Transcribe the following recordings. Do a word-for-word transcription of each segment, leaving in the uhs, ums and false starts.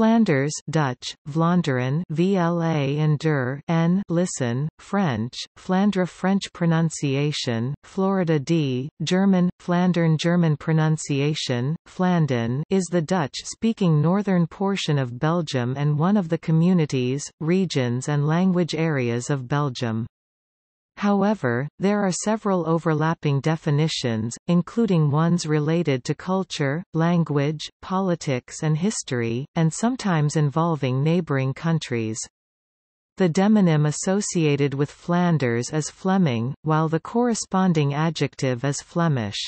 Flanders Dutch, Vlaanderen V L A and der N listen, French, Flandre French pronunciation, Florida D, German, Flandern German pronunciation, Flandern is the Dutch-speaking northern portion of Belgium and one of the communities, regions and language areas of Belgium. However, there are several overlapping definitions, including ones related to culture, language, politics and history, and sometimes involving neighboring countries. The demonym associated with Flanders is Fleming, while the corresponding adjective is Flemish.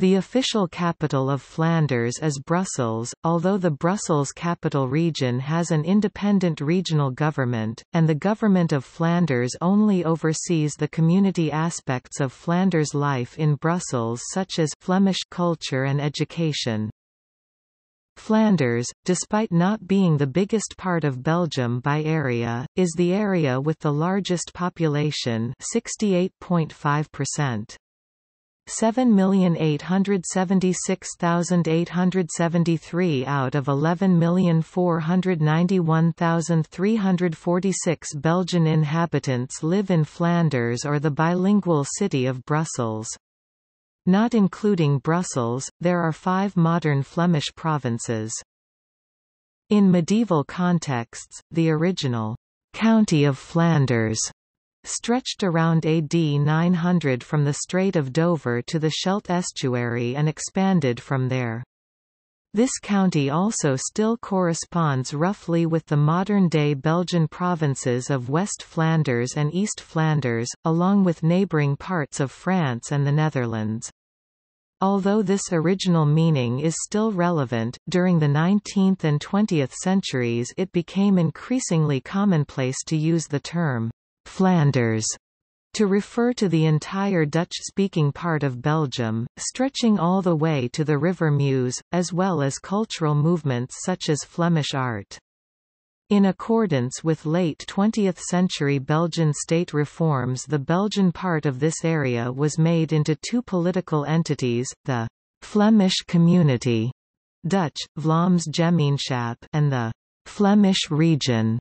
The official capital of Flanders is Brussels, although the Brussels capital region has an independent regional government, and the government of Flanders only oversees the community aspects of Flanders life in Brussels such as Flemish culture and education. Flanders, despite not being the biggest part of Belgium by area, is the area with the largest population, sixty-eight point five percent. seven million eight hundred seventy-six thousand eight hundred seventy-three out of eleven million four hundred ninety-one thousand three hundred forty-six Belgian inhabitants live in Flanders or the bilingual city of Brussels. Not including Brussels, there are five modern Flemish provinces. In medieval contexts, the original county of Flanders stretched around A D nine hundred from the Strait of Dover to the Scheldt estuary and expanded from there. This county also still corresponds roughly with the modern-day Belgian provinces of West Flanders and East Flanders, along with neighbouring parts of France and the Netherlands. Although this original meaning is still relevant, during the nineteenth and twentieth centuries it became increasingly commonplace to use the term Flanders to refer to the entire Dutch-speaking part of Belgium, stretching all the way to the River Meuse, as well as cultural movements such as Flemish art. In accordance with late twentieth-century Belgian state reforms, the Belgian part of this area was made into two political entities, the Flemish Community (Dutch: Vlaamsgemeenschap) and the Flemish Region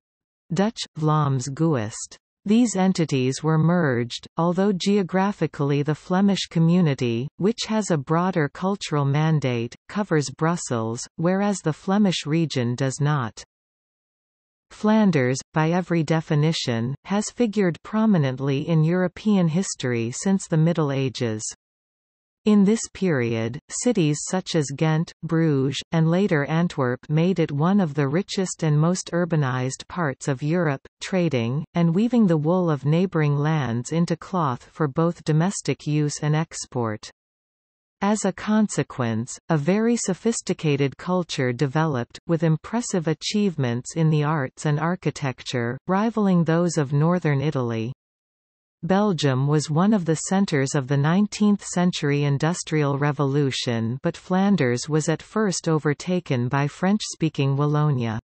(Dutch: Vlaams-Gewest). These entities were merged, although geographically the Flemish community, which has a broader cultural mandate, covers Brussels, whereas the Flemish region does not. Flanders, by every definition, has figured prominently in European history since the Middle Ages. In this period, cities such as Ghent, Bruges, and later Antwerp made it one of the richest and most urbanized parts of Europe, trading, and weaving the wool of neighboring lands into cloth for both domestic use and export. As a consequence, a very sophisticated culture developed, with impressive achievements in the arts and architecture, rivaling those of northern Italy. Belgium was one of the centres of the nineteenth-century Industrial Revolution, but Flanders was at first overtaken by French-speaking Wallonia.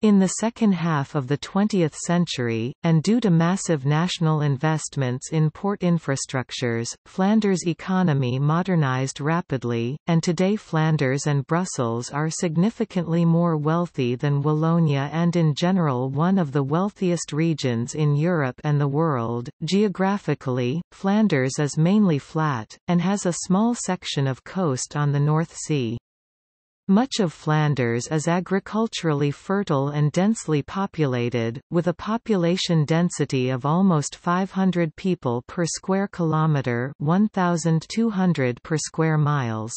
In the second half of the twentieth century, and due to massive national investments in port infrastructures, Flanders' economy modernized rapidly, and today Flanders and Brussels are significantly more wealthy than Wallonia and in general one of the wealthiest regions in Europe and the world. Geographically, Flanders is mainly flat, and has a small section of coast on the North Sea. Much of Flanders is agriculturally fertile and densely populated, with a population density of almost five hundred people per square kilometre (one thousand two hundred per square miles).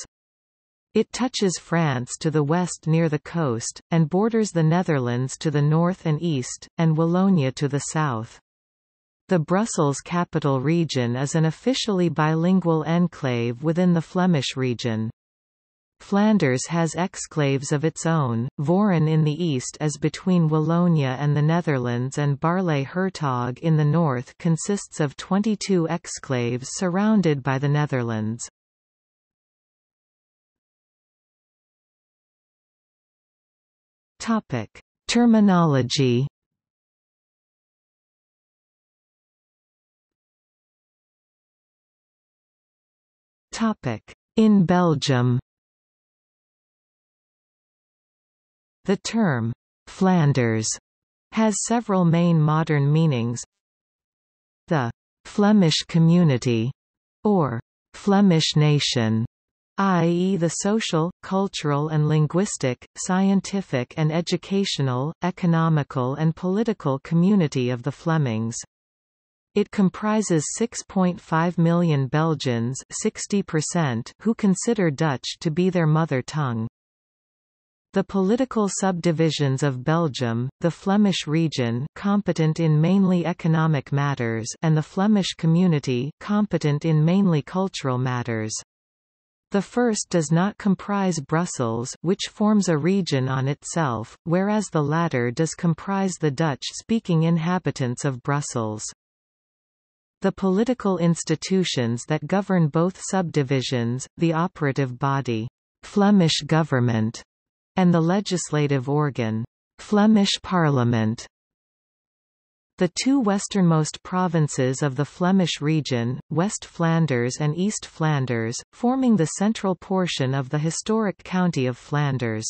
It touches France to the west near the coast, and borders the Netherlands to the north and east, and Wallonia to the south. The Brussels capital region is an officially bilingual enclave within the Flemish region. Flanders has exclaves of its own, Voren in the east as between Wallonia and the Netherlands and Barley-Hertog in the north consists of twenty-two exclaves surrounded by the Netherlands. Topic: Terminology. Topic: In Belgium. The term Flanders has several main modern meanings. The Flemish community, or Flemish nation, that is the social, cultural and linguistic, scientific and educational, economical and political community of the Flemings. It comprises six point five million Belgians, sixty percent, who consider Dutch to be their mother tongue. The political subdivisions of Belgium, the Flemish region, competent in mainly economic matters, and the Flemish community, competent in mainly cultural matters. The first does not comprise Brussels, which forms a region on itself, whereas the latter does comprise the Dutch-speaking inhabitants of Brussels. The political institutions that govern both subdivisions, the operative body, Flemish government, and the legislative organ, Flemish Parliament. The two westernmost provinces of the Flemish region, West Flanders and East Flanders, forming the central portion of the historic county of Flanders.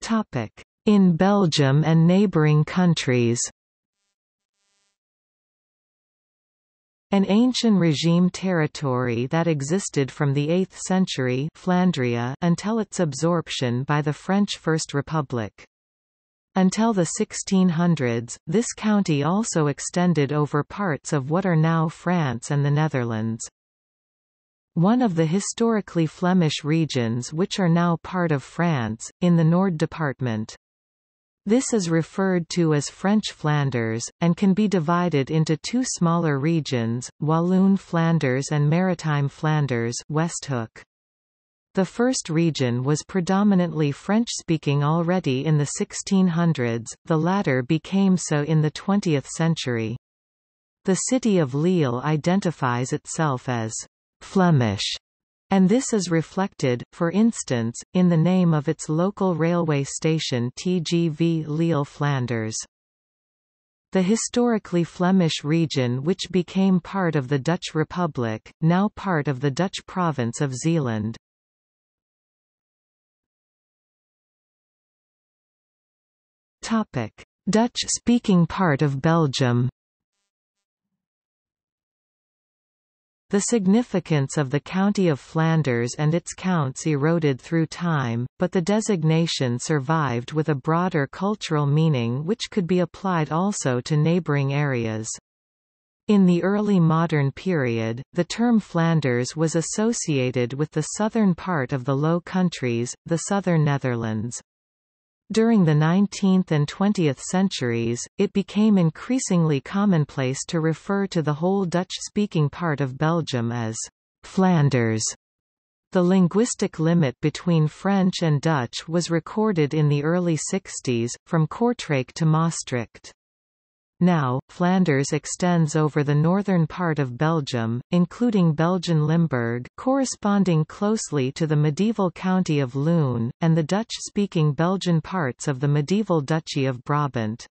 Topic: in Belgium and neighbouring countries. An ancient regime territory that existed from the eighth century Flandria until its absorption by the French First Republic. Until the sixteen hundreds, this county also extended over parts of what are now France and the Netherlands. One of the historically Flemish regions which are now part of France, in the Nord department. This is referred to as French Flanders, and can be divided into two smaller regions, Walloon Flanders and Maritime Flanders Westhoek. The first region was predominantly French-speaking already in the sixteen hundreds, the latter became so in the twentieth century. The city of Lille identifies itself as Flemish, and this is reflected, for instance, in the name of its local railway station T G V Lille Flanders. The historically Flemish region which became part of the Dutch Republic, now part of the Dutch province of Zeeland. Topic: Dutch-speaking part of Belgium. The significance of the county of Flanders and its counts eroded through time, but the designation survived with a broader cultural meaning which could be applied also to neighbouring areas. In the early modern period, the term Flanders was associated with the southern part of the Low Countries, the southern Netherlands. During the nineteenth and twentieth centuries, it became increasingly commonplace to refer to the whole Dutch-speaking part of Belgium as Flanders. The linguistic limit between French and Dutch was recorded in the early sixties, from Kortrijk to Maastricht. Now, Flanders extends over the northern part of Belgium, including Belgian Limburg, corresponding closely to the medieval county of Loon, and the Dutch-speaking Belgian parts of the medieval Duchy of Brabant.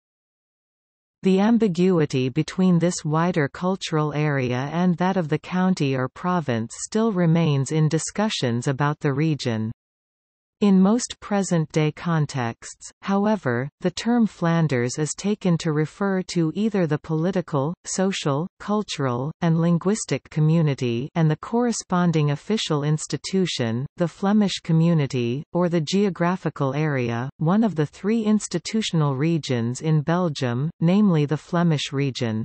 The ambiguity between this wider cultural area and that of the county or province still remains in discussions about the region. In most present-day contexts, however, the term Flanders is taken to refer to either the political, social, cultural, and linguistic community and the corresponding official institution, the Flemish community, or the geographical area, one of the three institutional regions in Belgium, namely the Flemish region.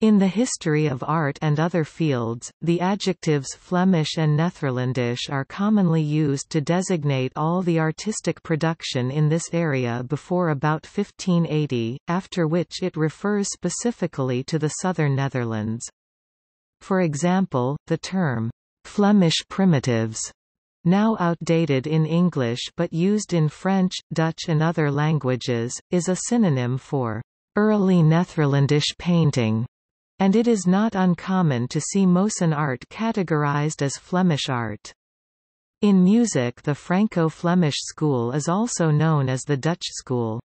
In the history of art and other fields, the adjectives Flemish and Netherlandish are commonly used to designate all the artistic production in this area before about fifteen eighty, after which it refers specifically to the southern Netherlands. For example, the term Flemish primitives, now outdated in English but used in French, Dutch and other languages, is a synonym for early Netherlandish painting, and it is not uncommon to see Mosin art categorized as Flemish art. In music, the Franco-Flemish school is also known as the Dutch school.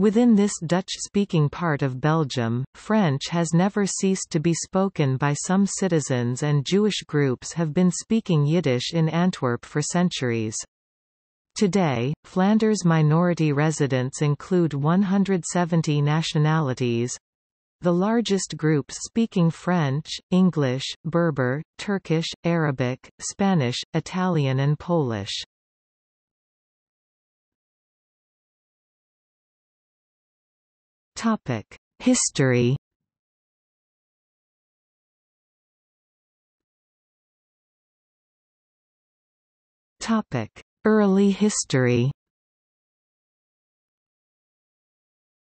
Within this Dutch-speaking part of Belgium, French has never ceased to be spoken by some citizens, and Jewish groups have been speaking Yiddish in Antwerp for centuries. Today, Flanders' minority residents include one hundred seventy nationalities, the largest groups speaking French, English, Berber, Turkish, Arabic, Spanish, Italian and Polish. History. Early history.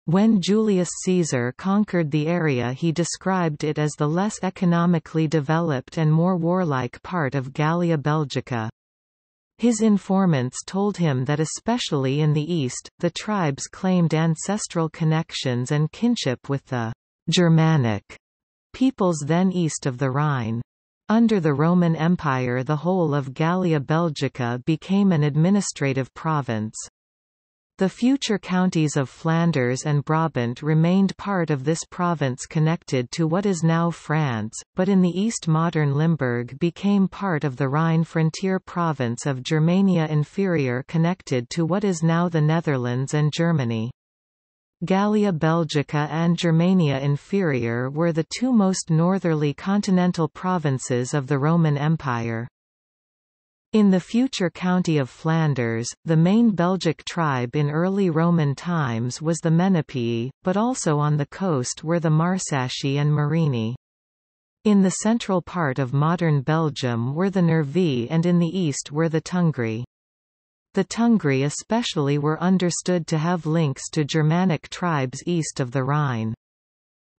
When Julius Caesar conquered the area, he described it as the less economically developed and more warlike part of Gallia Belgica. His informants told him that especially in the east, the tribes claimed ancestral connections and kinship with the Germanic peoples then east of the Rhine. Under the Roman Empire, the whole of Gallia Belgica became an administrative province. The future counties of Flanders and Brabant remained part of this province connected to what is now France, but in the east modern Limburg became part of the Rhine frontier province of Germania Inferior connected to what is now the Netherlands and Germany. Gallia Belgica and Germania Inferior were the two most northerly continental provinces of the Roman Empire. In the future county of Flanders, the main Belgic tribe in early Roman times was the Menapii, but also on the coast were the Marsaci and Marini. In the central part of modern Belgium were the Nervii, and in the east were the Tungri. The Tungri especially were understood to have links to Germanic tribes east of the Rhine.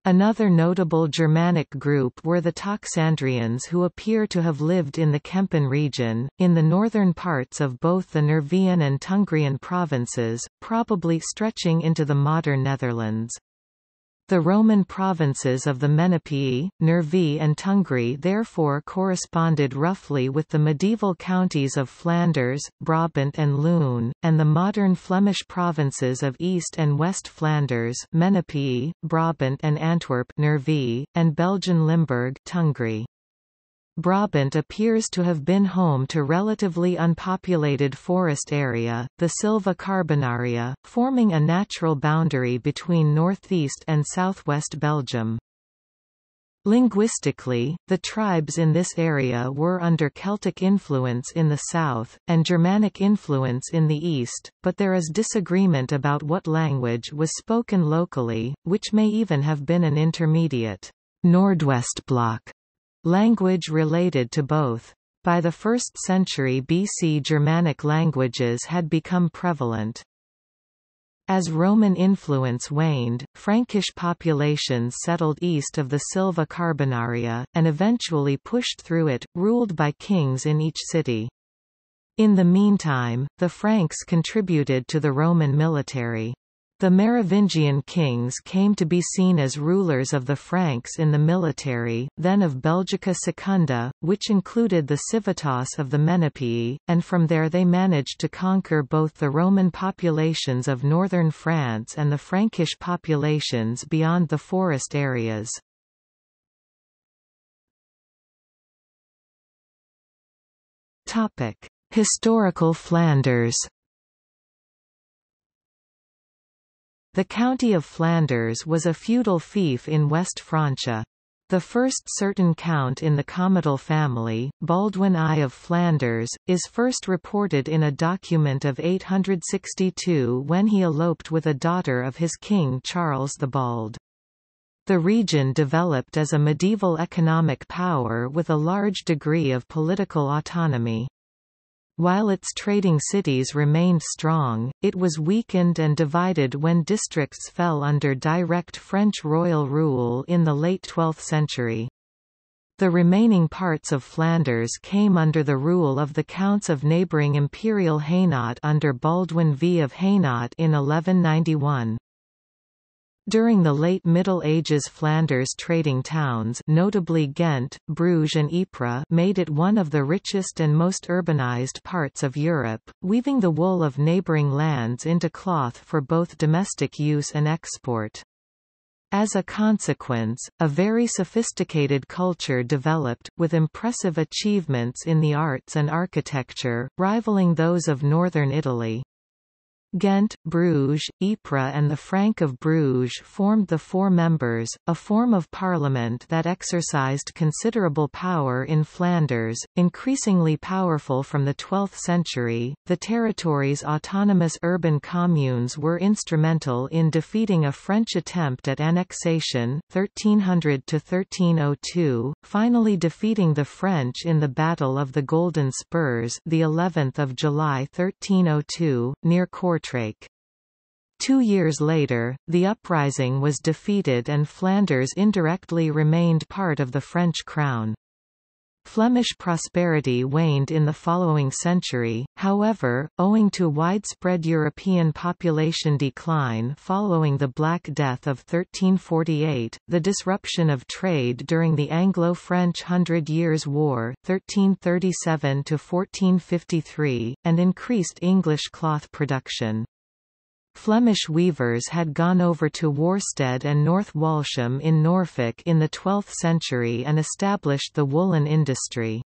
Another notable Germanic group were the Toxandrians, who appear to have lived in the Kempen region, in the northern parts of both the Nervian and Tungrian provinces, probably stretching into the modern Netherlands. The Roman provinces of the Menapii, Nervii and Tungri therefore corresponded roughly with the medieval counties of Flanders, Brabant and Loon, and the modern Flemish provinces of East and West Flanders, Menapii, Brabant and Antwerp, Nervii, and Belgian Limburg, Tungri. Brabant appears to have been home to relatively unpopulated forest area, the Silva Carbonaria, forming a natural boundary between northeast and southwest Belgium. Linguistically, the tribes in this area were under Celtic influence in the south, and Germanic influence in the east, but there is disagreement about what language was spoken locally, which may even have been an intermediate Nordwestblock language related to both. By the first century B C, Germanic languages had become prevalent. As Roman influence waned, Frankish populations settled east of the Silva Carbonaria, and eventually pushed through it, ruled by kings in each city. In the meantime, the Franks contributed to the Roman military. The Merovingian kings came to be seen as rulers of the Franks in the military, then of Belgica Secunda, which included the civitas of the Menapii, and from there they managed to conquer both the Roman populations of northern France and the Frankish populations beyond the forest areas. Topic: Historical Flanders. The county of Flanders was a feudal fief in West Francia. The first certain count in the comital family, Baldwin the first of Flanders, is first reported in a document of eight hundred sixty-two when he eloped with a daughter of his king Charles the Bald. The region developed as a medieval economic power with a large degree of political autonomy. While its trading cities remained strong, it was weakened and divided when districts fell under direct French royal rule in the late twelfth century. The remaining parts of Flanders came under the rule of the counts of neighbouring Imperial Hainaut under Baldwin the first of Hainaut in eleven ninety-one. During the late Middle Ages, Flanders trading towns, notably Ghent, Bruges and Ypres, made it one of the richest and most urbanized parts of Europe, weaving the wool of neighboring lands into cloth for both domestic use and export. As a consequence, a very sophisticated culture developed, with impressive achievements in the arts and architecture, rivaling those of northern Italy. Ghent, Bruges, Ypres and the Franc of Bruges formed the Four Members, a form of parliament that exercised considerable power in Flanders, increasingly powerful from the twelfth century. The territory's autonomous urban communes were instrumental in defeating a French attempt at annexation thirteen hundred to thirteen oh two, finally defeating the French in the Battle of the Golden Spurs, the eleventh of July thirteen oh two, near Kortrijk. Two years later, the uprising was defeated and Flanders indirectly remained part of the French crown. Flemish prosperity waned in the following century, however, owing to widespread European population decline following the Black Death of thirteen forty-eight, the disruption of trade during the Anglo-French Hundred Years' War thirteen thirty-seven to fourteen fifty-three, and increased English cloth production. Flemish weavers had gone over to Worstead and North Walsham in Norfolk in the twelfth century and established the woolen industry.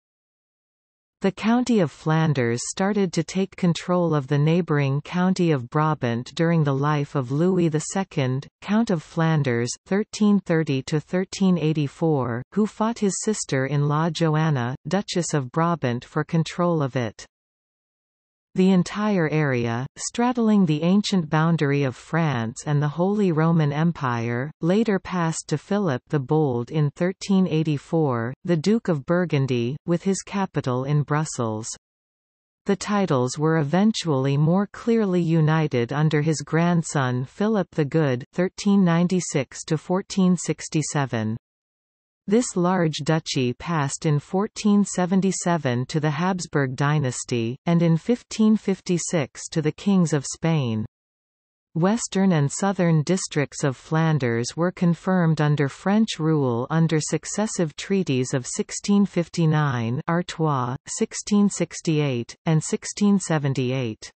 The County of Flanders started to take control of the neighbouring County of Brabant during the life of Louis the Second, Count of Flanders thirteen thirty to thirteen eighty-four, who fought his sister-in-law Joanna, Duchess of Brabant, for control of it. The entire area, straddling the ancient boundary of France and the Holy Roman Empire, later passed to Philip the Bold in thirteen eighty-four, the Duke of Burgundy, with his capital in Brussels. The titles were eventually more clearly united under his grandson Philip the Good thirteen ninety-six to fourteen sixty-seven. This large duchy passed in fourteen seventy-seven to the Habsburg dynasty, and in fifteen fifty-six to the kings of Spain. Western and southern districts of Flanders were confirmed under French rule under successive treaties of sixteen fifty-nine, Artois, sixteen sixty-eight, and sixteen seventy-eight.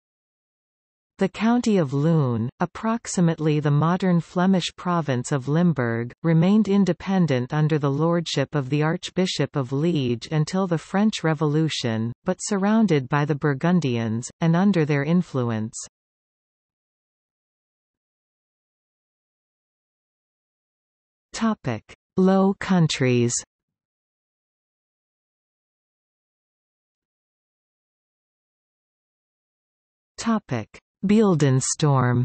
The county of Loon, approximately the modern Flemish province of Limburg, remained independent under the lordship of the Archbishop of Liège until the French Revolution, but surrounded by the Burgundians, and under their influence. Low Countries. Beeldenstorm.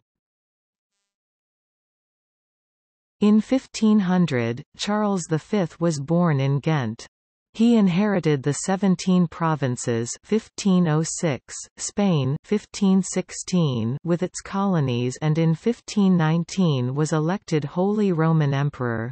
In fifteen hundred, Charles the Fifth was born in Ghent. He inherited the Seventeen Provinces fifteen oh six, Spain fifteen sixteen with its colonies, and in fifteen nineteen was elected Holy Roman Emperor.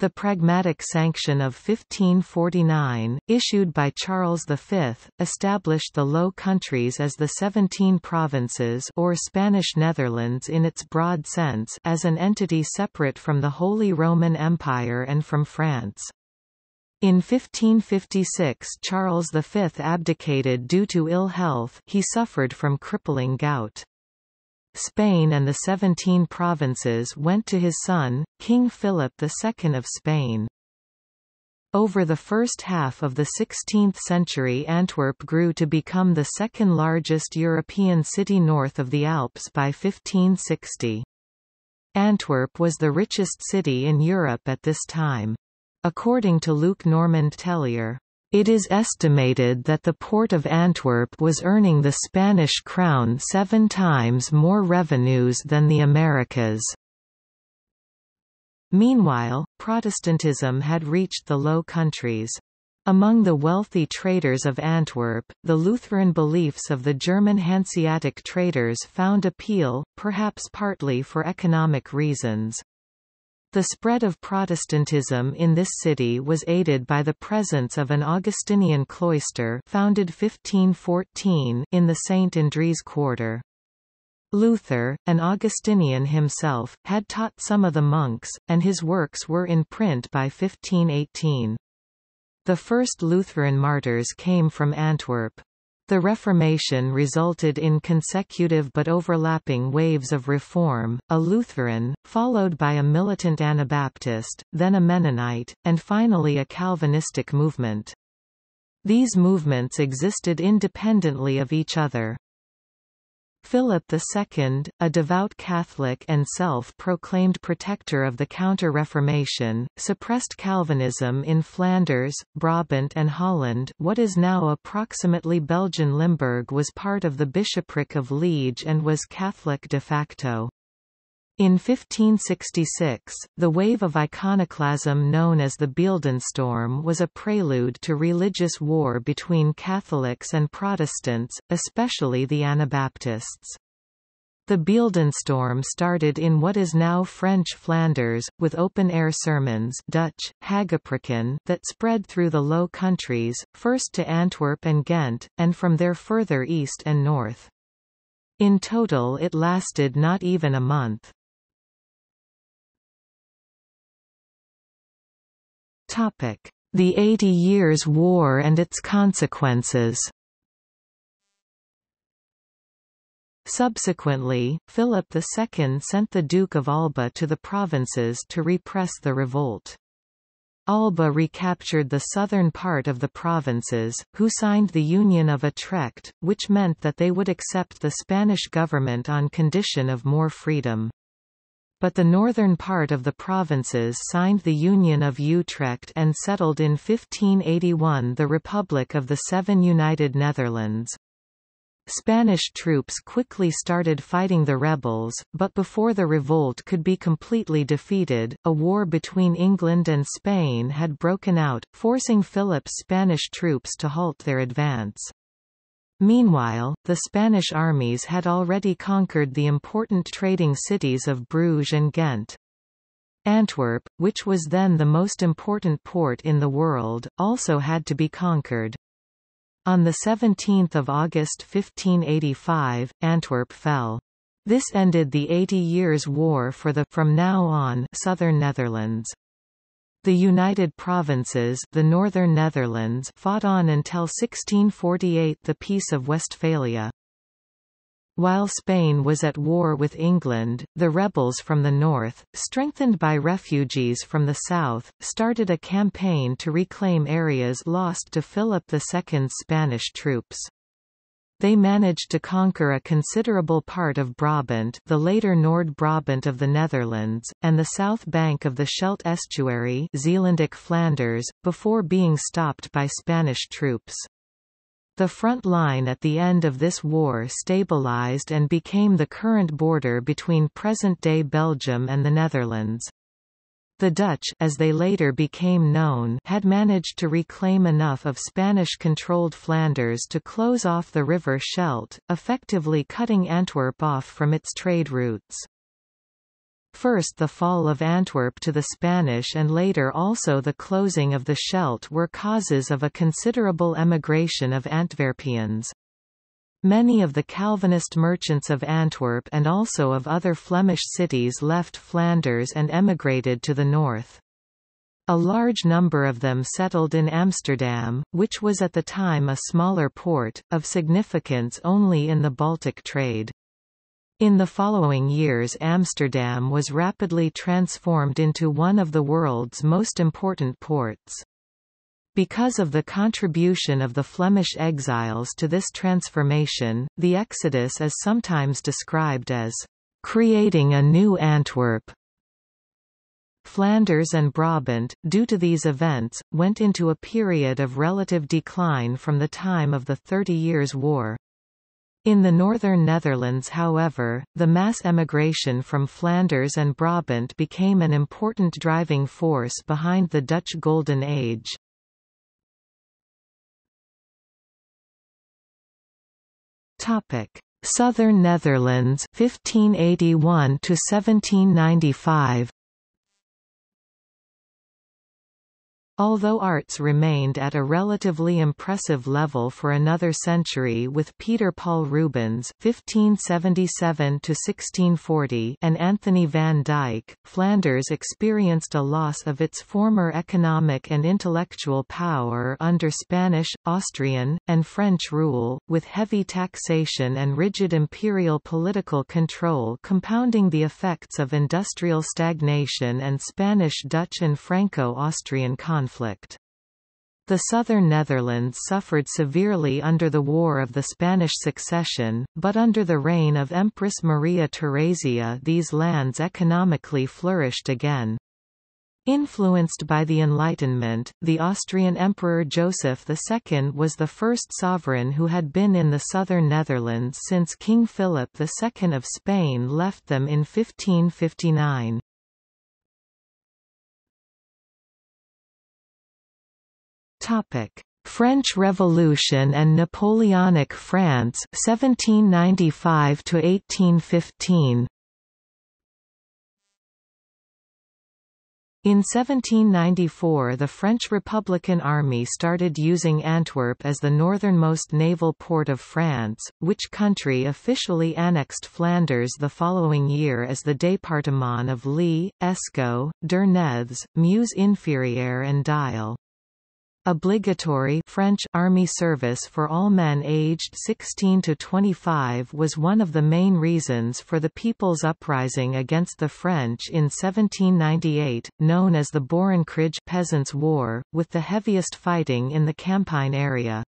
The Pragmatic Sanction of fifteen forty-nine, issued by Charles the Fifth, established the Low Countries as the Seventeen Provinces, or Spanish Netherlands in its broad sense, as an entity separate from the Holy Roman Empire and from France. In fifteen fifty-six, Charles the Fifth abdicated due to ill health. He suffered from crippling gout. Spain and the Seventeen Provinces went to his son, King Philip the Second of Spain. Over the first half of the sixteenth century, Antwerp grew to become the second largest European city north of the Alps by fifteen sixty. Antwerp was the richest city in Europe at this time. According to Luc Normand Tellier, it is estimated that the port of Antwerp was earning the Spanish crown seven times more revenues than the Americas. Meanwhile, Protestantism had reached the Low Countries. Among the wealthy traders of Antwerp, the Lutheran beliefs of the German Hanseatic traders found appeal, perhaps partly for economic reasons. The spread of Protestantism in this city was aided by the presence of an Augustinian cloister founded fifteen fourteen in the Saint Andries quarter. Luther, an Augustinian himself, had taught some of the monks, and his works were in print by fifteen eighteen. The first Lutheran martyrs came from Antwerp. The Reformation resulted in consecutive but overlapping waves of reform, a Lutheran, followed by a militant Anabaptist, then a Mennonite, and finally a Calvinistic movement. These movements existed independently of each other. Philip the Second, a devout Catholic and self-proclaimed protector of the Counter-Reformation, suppressed Calvinism in Flanders, Brabant and Holland. What is now approximately Belgian Limburg was part of the bishopric of Liège and was Catholic de facto. In fifteen sixty-six, the wave of iconoclasm known as the Beeldenstorm was a prelude to religious war between Catholics and Protestants, especially the Anabaptists. The Beeldenstorm started in what is now French Flanders, with open-air sermons Dutch, Hagepreeken, that spread through the Low Countries, first to Antwerp and Ghent, and from there further east and north. In total it lasted not even a month. Topic: The Eighty Years' War and its consequences. Subsequently, Philip the Second sent the Duke of Alba to the provinces to repress the revolt. Alba recaptured the southern part of the provinces, who signed the Union of Utrecht, which meant that they would accept the Spanish government on condition of more freedom. But the northern part of the provinces signed the Union of Utrecht and settled in fifteen eighty-one the Republic of the Seven United Netherlands. Spanish troops quickly started fighting the rebels, but before the revolt could be completely defeated, a war between England and Spain had broken out, forcing Philip's Spanish troops to halt their advance. Meanwhile, the Spanish armies had already conquered the important trading cities of Bruges and Ghent. Antwerp, which was then the most important port in the world, also had to be conquered. On the seventeenth of August fifteen eighty-five, Antwerp fell. This ended the Eighty Years' War for the, from now on, southern Netherlands. The United Provinces, the Northern Netherlands, fought on until sixteen forty-eight, the Peace of Westphalia. While Spain was at war with England, the rebels from the north, strengthened by refugees from the south, started a campaign to reclaim areas lost to Philip the Second's Spanish troops. They managed to conquer a considerable part of Brabant, the later Noord-Brabant of the Netherlands, and the south bank of the Scheldt estuary, Zeelandic Flanders, before being stopped by Spanish troops. The front line at the end of this war stabilized and became the current border between present-day Belgium and the Netherlands. The Dutch, as they later became known, had managed to reclaim enough of Spanish-controlled Flanders to close off the river Scheldt, effectively cutting Antwerp off from its trade routes. First, the fall of Antwerp to the Spanish and later also the closing of the Scheldt were causes of a considerable emigration of Antwerpians. Many of the Calvinist merchants of Antwerp and also of other Flemish cities left Flanders and emigrated to the north. A large number of them settled in Amsterdam, which was at the time a smaller port, of significance only in the Baltic trade. In the following years, Amsterdam was rapidly transformed into one of the world's most important ports. Because of the contribution of the Flemish exiles to this transformation, the exodus is sometimes described as creating a new Antwerp. Flanders and Brabant, due to these events, went into a period of relative decline from the time of the Thirty Years' War. In the northern Netherlands, however, the mass emigration from Flanders and Brabant became an important driving force behind the Dutch Golden Age. Topic: Southern Netherlands fifteen eighty-one to seventeen ninety-five. Although arts remained at a relatively impressive level for another century with Peter Paul Rubens fifteen seventy-seven to sixteen forty and Anthony van Dyck, Flanders experienced a loss of its former economic and intellectual power under Spanish, Austrian, and French rule, with heavy taxation and rigid imperial political control compounding the effects of industrial stagnation and Spanish-Dutch and Franco-Austrian conflict. Conflict. The southern Netherlands suffered severely under the War of the Spanish Succession, but under the reign of Empress Maria Theresa these lands economically flourished again. Influenced by the Enlightenment, the Austrian Emperor Joseph the Second was the first sovereign who had been in the southern Netherlands since King Philip the Second of Spain left them in fifteen fifty-nine. French Revolution and Napoleonic France seventeen ninety-five to eighteen fifteen. In seventeen ninety-four the French Republican Army started using Antwerp as the northernmost naval port of France, which country officially annexed Flanders the following year as the département of Lie, Escaut, Derneves, Meuse Inférieure and Dyle. Obligatory French army service for all men aged sixteen to twenty-five was one of the main reasons for the people's uprising against the French in seventeen ninety-eight, known as the Boerenkrijg Peasants' War, with the heaviest fighting in the Campine area.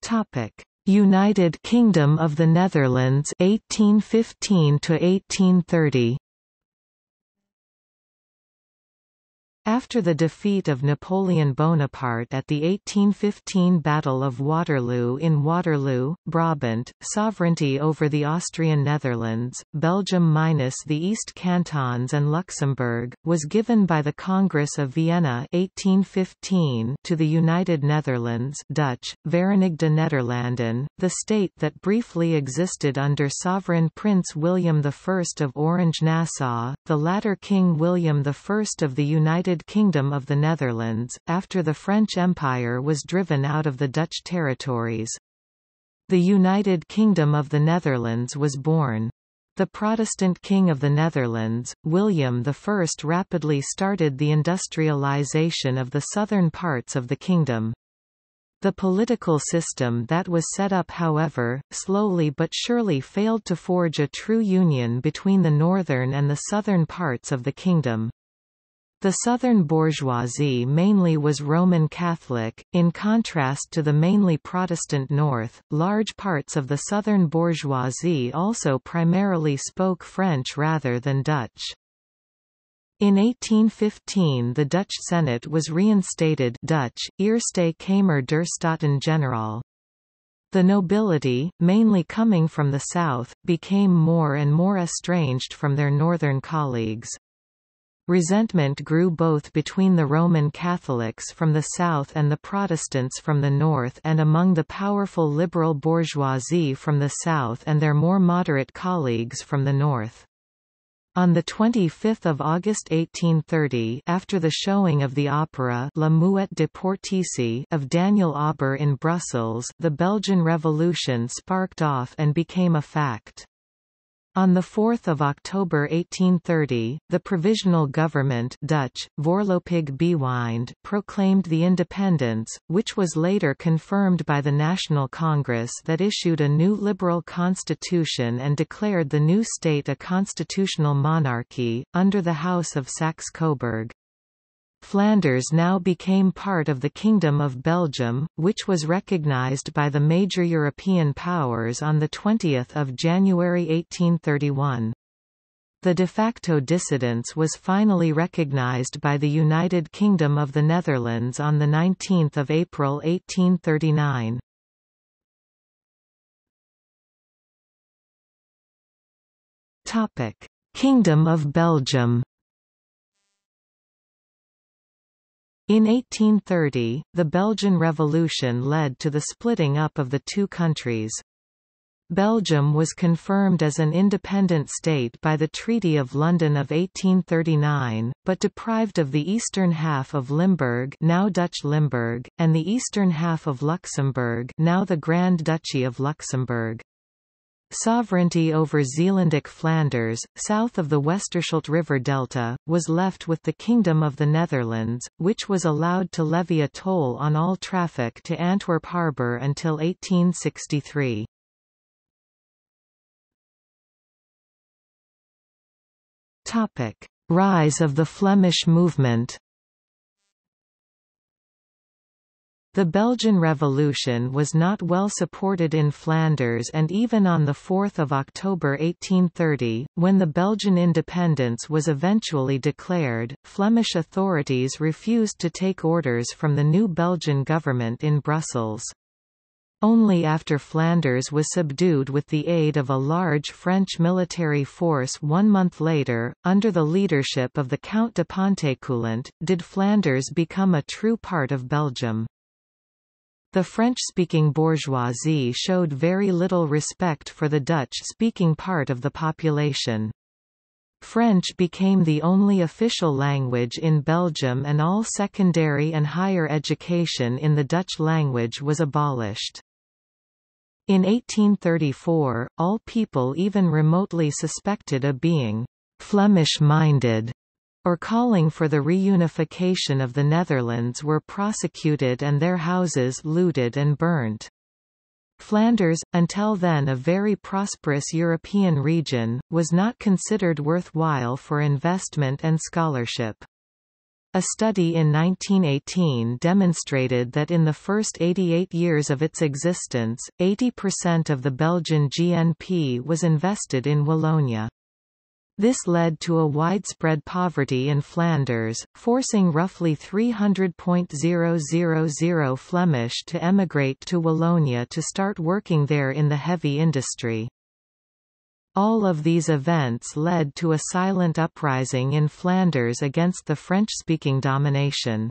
Topic: United Kingdom of the Netherlands eighteen fifteen to eighteen thirty. After the defeat of Napoleon Bonaparte at the eighteen fifteen Battle of Waterloo in Waterloo, Brabant, sovereignty over the Austrian Netherlands, Belgium minus the East Cantons and Luxembourg, was given by the Congress of Vienna eighteen fifteen to the United Netherlands Dutch, Verenigde Nederlanden, the state that briefly existed under sovereign Prince William the First of Orange-Nassau, the latter King William the First of the United Kingdom of the Netherlands, after the French Empire was driven out of the Dutch territories. The United Kingdom of the Netherlands was born. The Protestant King of the Netherlands, William the First, rapidly started the industrialization of the southern parts of the kingdom. The political system that was set up, however, slowly but surely failed to forge a true union between the northern and the southern parts of the kingdom. The southern bourgeoisie mainly was Roman Catholic, in contrast to the mainly Protestant north. Large parts of the southern bourgeoisie also primarily spoke French rather than Dutch. In eighteen fifteen the Dutch Senate was reinstated Dutch, Eerste Kamer der Staten Generaal. The nobility, mainly coming from the south, became more and more estranged from their northern colleagues. Resentment grew both between the Roman Catholics from the south and the Protestants from the north and among the powerful liberal bourgeoisie from the south and their more moderate colleagues from the north. On the twenty-fifth of August eighteen thirty, after the showing of the opera La Muette de Portici of Daniel Auber in Brussels, the Belgian Revolution sparked off and became a fact. On the fourth of October eighteen thirty, the Provisional Government Dutch, Voorlopig Bewind, proclaimed the independence, which was later confirmed by the National Congress that issued a new liberal constitution and declared the new state a constitutional monarchy, under the House of Saxe-Coburg. Flanders now became part of the Kingdom of Belgium, which was recognized by the major European powers on the twentieth of January eighteen thirty-one. The de facto dissidence was finally recognized by the United Kingdom of the Netherlands on the nineteenth of April eighteen thirty-nine. Kingdom of Belgium. In eighteen thirty, the Belgian Revolution led to the splitting up of the two countries. Belgium was confirmed as an independent state by the Treaty of London of eighteen thirty-nine, but deprived of the eastern half of Limburg, now Dutch Limburg, and the eastern half of Luxembourg, now the Grand Duchy of Luxembourg. Sovereignty over Zeelandic Flanders, south of the Westerschelt River Delta, was left with the Kingdom of the Netherlands, which was allowed to levy a toll on all traffic to Antwerp harbour until eighteen sixty-three. Topic: Rise of the Flemish movement. The Belgian Revolution was not well supported in Flanders, and even on the fourth of October eighteen thirty, when the Belgian independence was eventually declared, Flemish authorities refused to take orders from the new Belgian government in Brussels. Only after Flanders was subdued with the aid of a large French military force one month later, under the leadership of the Count de Pontecoulant, did Flanders become a true part of Belgium. The French-speaking bourgeoisie showed very little respect for the Dutch-speaking part of the population. French became the only official language in Belgium, and all secondary and higher education in the Dutch language was abolished. In eighteen thirty-four, all people even remotely suspected of being Flemish-minded or calling for the reunification of the Netherlands were prosecuted and their houses looted and burnt. Flanders, until then a very prosperous European region, was not considered worthwhile for investment and scholarship. A study in nineteen eighteen demonstrated that in the first eighty-eight years of its existence, eighty percent of the Belgian G N P was invested in Wallonia. This led to a widespread poverty in Flanders, forcing roughly three hundred thousand Flemish to emigrate to Wallonia to start working there in the heavy industry. All of these events led to a silent uprising in Flanders against the French-speaking domination.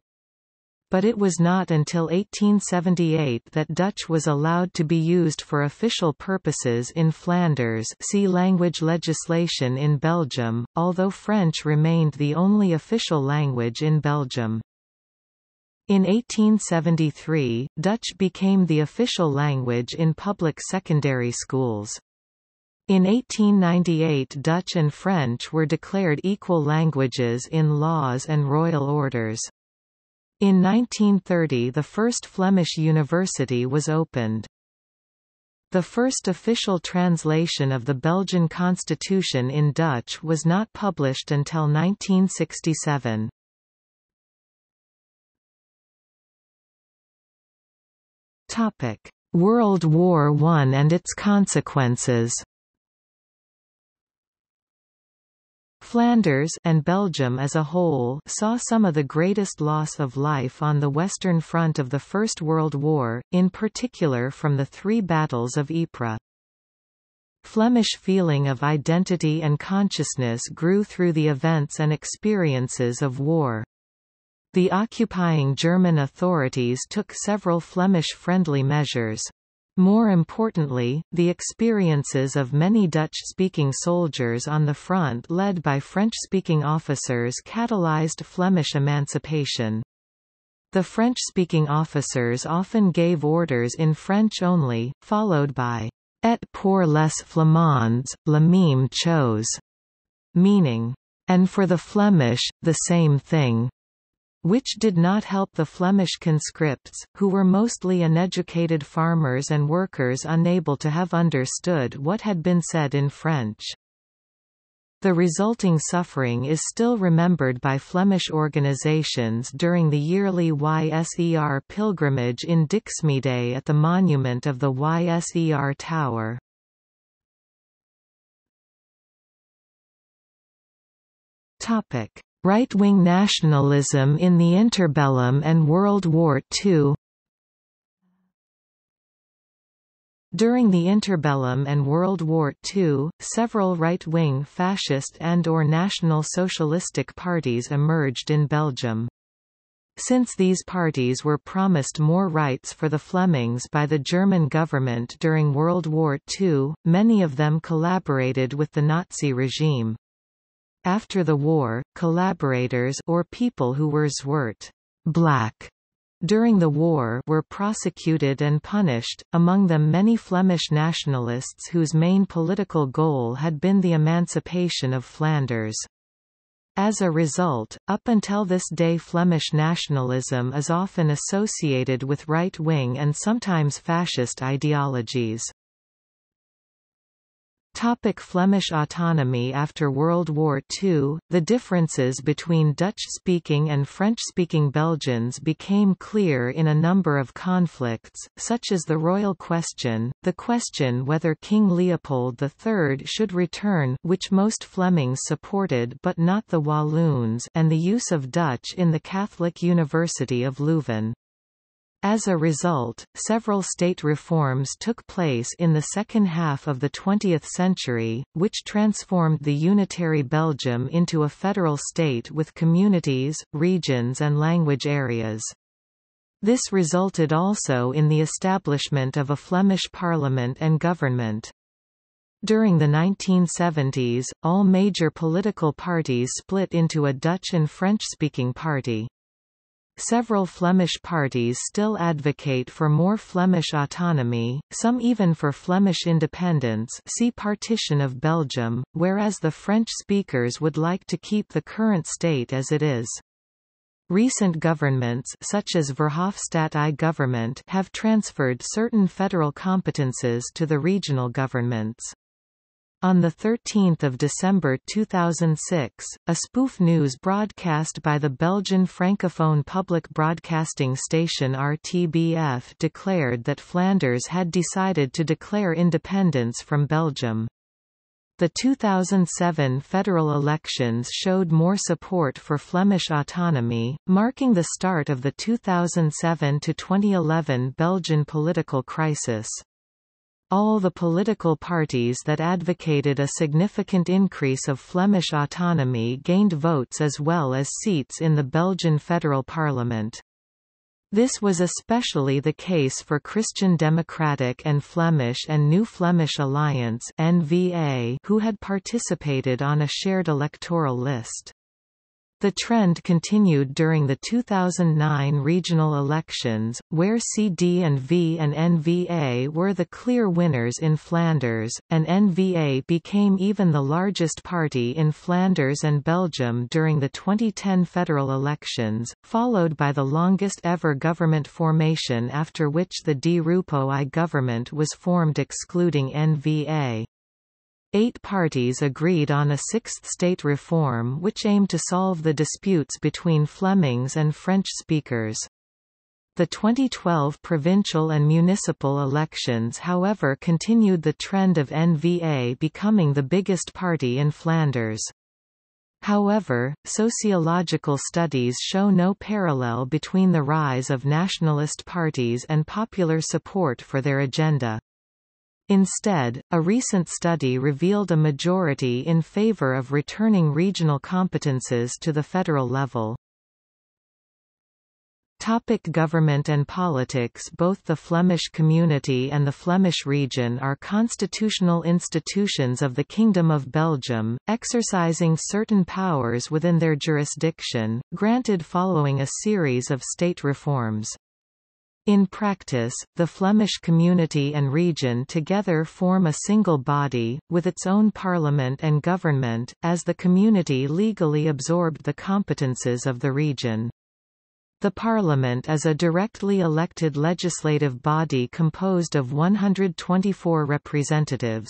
But it was not until eighteen seventy-eight that Dutch was allowed to be used for official purposes in Flanders, see language legislation in Belgium, although French remained the only official language in Belgium. In eighteen seventy-three, Dutch became the official language in public secondary schools. In eighteen ninety-eight, Dutch and French were declared equal languages in laws and royal orders. In nineteen thirty, the first Flemish university was opened. The first official translation of the Belgian constitution in Dutch was not published until nineteen sixty-seven. Topic: World War One and its consequences. Flanders and Belgium as a whole saw some of the greatest loss of life on the Western Front of the First World War, in particular from the three battles of Ypres. Flemish feeling of identity and consciousness grew through the events and experiences of war. The occupying German authorities took several Flemish-friendly measures. More importantly, the experiences of many Dutch-speaking soldiers on the front led by French-speaking officers catalyzed Flemish emancipation. The French-speaking officers often gave orders in French only, followed by "Et pour les Flamands, la même chose," meaning, "And for the Flemish, the same thing," which did not help the Flemish conscripts, who were mostly uneducated farmers and workers unable to have understood what had been said in French. The resulting suffering is still remembered by Flemish organizations during the yearly Y S E R pilgrimage in Dixmude at the monument of the Y S E R Tower. Topic: Right-wing nationalism in the interbellum and World War Two. During the interbellum and World War Two, several right-wing fascist and or national socialistic parties emerged in Belgium. Since these parties were promised more rights for the Flemings by the German government during World War Two, many of them collaborated with the Nazi regime. After the war, collaborators or people who were zwart black during the war were prosecuted and punished, among them many Flemish nationalists whose main political goal had been the emancipation of Flanders. As a result, up until this day, Flemish nationalism is often associated with right-wing and sometimes fascist ideologies. Topic: Flemish autonomy. After World War Two, the differences between Dutch-speaking and French-speaking Belgians became clear in a number of conflicts, such as the royal question, the question whether King Leopold the third should return, which most Flemings supported but not the Walloons, and the use of Dutch in the Catholic University of Leuven. As a result, several state reforms took place in the second half of the twentieth century, which transformed the unitary Belgium into a federal state with communities, regions and language areas. This resulted also in the establishment of a Flemish parliament and government. During the nineteen seventies, all major political parties split into a Dutch and French-speaking party. Several Flemish parties still advocate for more Flemish autonomy, some even for Flemish independence, see partition of Belgium, whereas the French speakers would like to keep the current state as it is. Recent governments such as Verhofstadt I government have transferred certain federal competences to the regional governments. On thirteenth of December two thousand six, a spoof news broadcast by the Belgian francophone public broadcasting station R T B F declared that Flanders had decided to declare independence from Belgium. The two thousand seven federal elections showed more support for Flemish autonomy, marking the start of the two thousand seven to twenty eleven Belgian political crisis. All the political parties that advocated a significant increase of Flemish autonomy gained votes as well as seats in the Belgian federal parliament. This was especially the case for Christian Democratic and Flemish and New Flemish Alliance (N V A), who had participated on a shared electoral list. The trend continued during the two thousand nine regional elections, where C D and V and N V A were the clear winners in Flanders, and N V A became even the largest party in Flanders and Belgium during the twenty ten federal elections, followed by the longest-ever government formation, after which the De Rupo I government was formed excluding N V A. Eight parties agreed on a sixth state reform which aimed to solve the disputes between Flemings and French speakers. The twenty twelve provincial and municipal elections, however, continued the trend of N V A becoming the biggest party in Flanders. However, sociological studies show no parallel between the rise of nationalist parties and popular support for their agenda. Instead, a recent study revealed a majority in favor of returning regional competences to the federal level. Topic: Government and politics. Both the Flemish Community and the Flemish Region are constitutional institutions of the Kingdom of Belgium, exercising certain powers within their jurisdiction, granted following a series of state reforms. In practice, the Flemish Community and Region together form a single body, with its own parliament and government, as the community legally absorbed the competences of the region. The parliament is a directly elected legislative body composed of one hundred twenty-four representatives.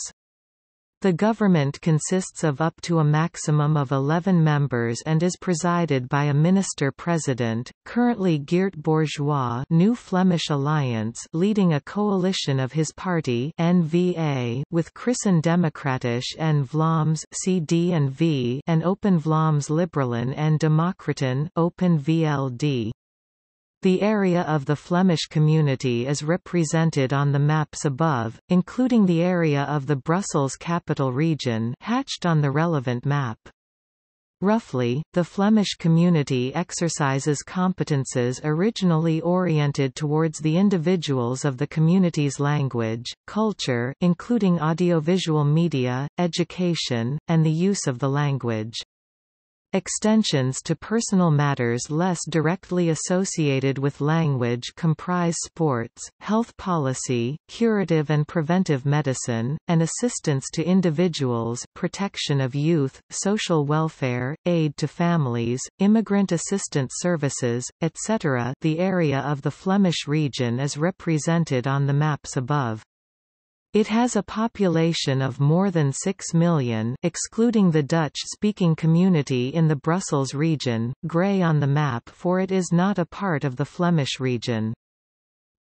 The government consists of up to a maximum of eleven members and is presided by a minister-president, currently Geert Bourgeois, New Flemish Alliance, leading a coalition of his party N V A with Christen Democratisch en Vlaams C D and V and Open Vlaams Liberalen en Democraten Open V L D. The area of the Flemish community is represented on the maps above, including the area of the Brussels capital region hatched on the relevant map. Roughly, the Flemish community exercises competences originally oriented towards the individuals of the community's language, culture, including audiovisual media, education, and the use of the language. Extensions to personal matters less directly associated with language comprise sports, health policy, curative and preventive medicine, and assistance to individuals, protection of youth, social welfare, aid to families, immigrant assistance services, et cetera. The area of the Flemish region is represented on the maps above. It has a population of more than six million, excluding the Dutch-speaking community in the Brussels region, grey on the map for it is not a part of the Flemish region.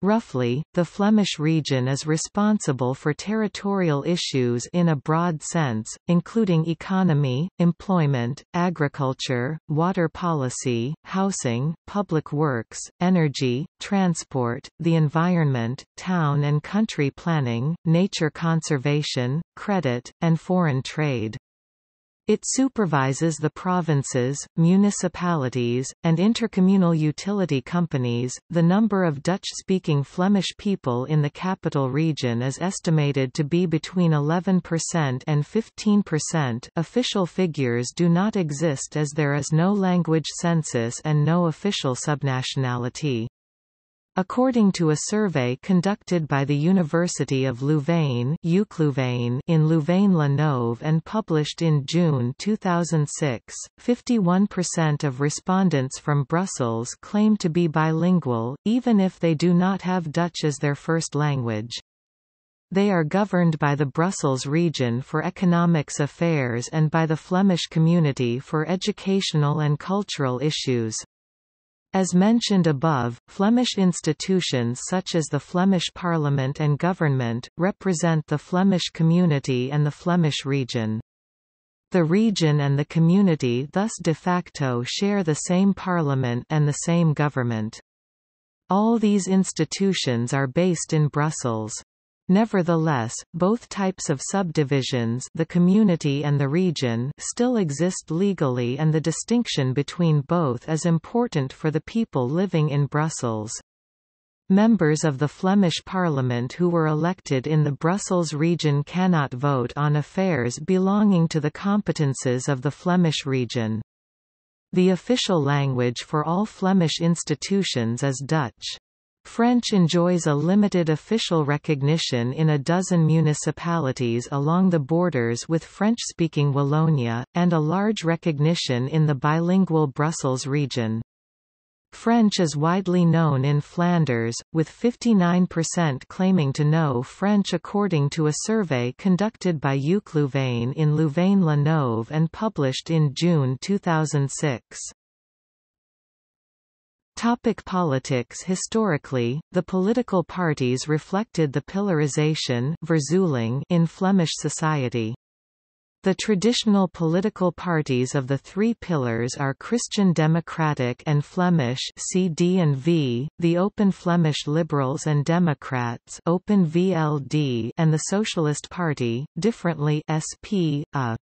Roughly, the Flemish region is responsible for territorial issues in a broad sense, including economy, employment, agriculture, water policy, housing, public works, energy, transport, the environment, town and country planning, nature conservation, credit, and foreign trade. It supervises the provinces, municipalities, and intercommunal utility companies. The number of Dutch-speaking Flemish people in the capital region is estimated to be between eleven percent and fifteen percent. Official figures do not exist as there is no language census and no official subnationality. According to a survey conducted by the University of Louvain in Louvain-la-Neuve and published in June two thousand six, fifty-one percent of respondents from Brussels claim to be bilingual, even if they do not have Dutch as their first language. They are governed by the Brussels region for economics affairs and by the Flemish community for educational and cultural issues. As mentioned above, Flemish institutions such as the Flemish Parliament and government, represent the Flemish community and the Flemish region. The region and the community thus de facto share the same parliament and the same government. All these institutions are based in Brussels. Nevertheless, both types of subdivisions, the community and the region, still exist legally, and the distinction between both is important for the people living in Brussels. Members of the Flemish Parliament who were elected in the Brussels region cannot vote on affairs belonging to the competences of the Flemish region. The official language for all Flemish institutions is Dutch. French enjoys a limited official recognition in a dozen municipalities along the borders with French-speaking Wallonia, and a large recognition in the bilingual Brussels region. French is widely known in Flanders, with fifty-nine percent claiming to know French according to a survey conducted by U C Louvain in Louvain-la-Neuve and published in June two thousand six. Topic politics. Historically, the political parties reflected the pillarization verzuiling in Flemish society. The traditional political parties of the three pillars are Christian Democratic and Flemish C D and V, the Open Flemish Liberals and Democrats Open V L D, and the Socialist Party, differently S P A.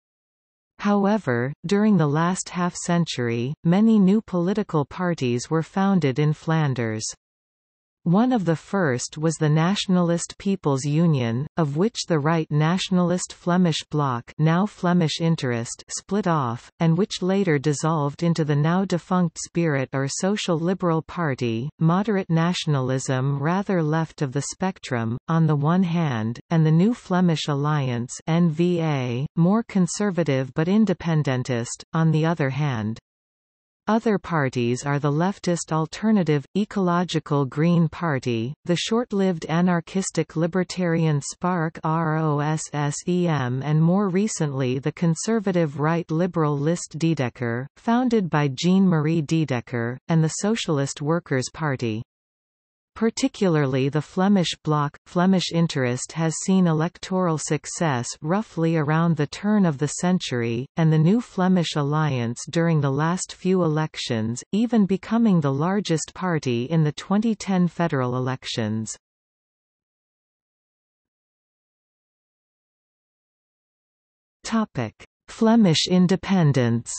However, during the last half-century, many new political parties were founded in Flanders. One of the first was the Nationalist People's Union, of which the Right Nationalist Flemish Bloc, now Flemish Interest, split off, and which later dissolved into the now defunct Spirit or Social Liberal Party. Moderate nationalism rather left of the spectrum, on the one hand, and the New Flemish Alliance N V A, more conservative but independentist, on the other hand. Other parties are the leftist alternative, Ecological Green Party, the short-lived anarchistic libertarian Spark ROSSEM, and more recently the conservative right liberal List Dedecker, founded by Jean-Marie Dedecker, and the Socialist Workers' Party. Particularly the Flemish Bloc, Flemish Interest has seen electoral success roughly around the turn of the century, and the New Flemish Alliance during the last few elections, even becoming the largest party in the twenty ten federal elections. Topic: Flemish independence.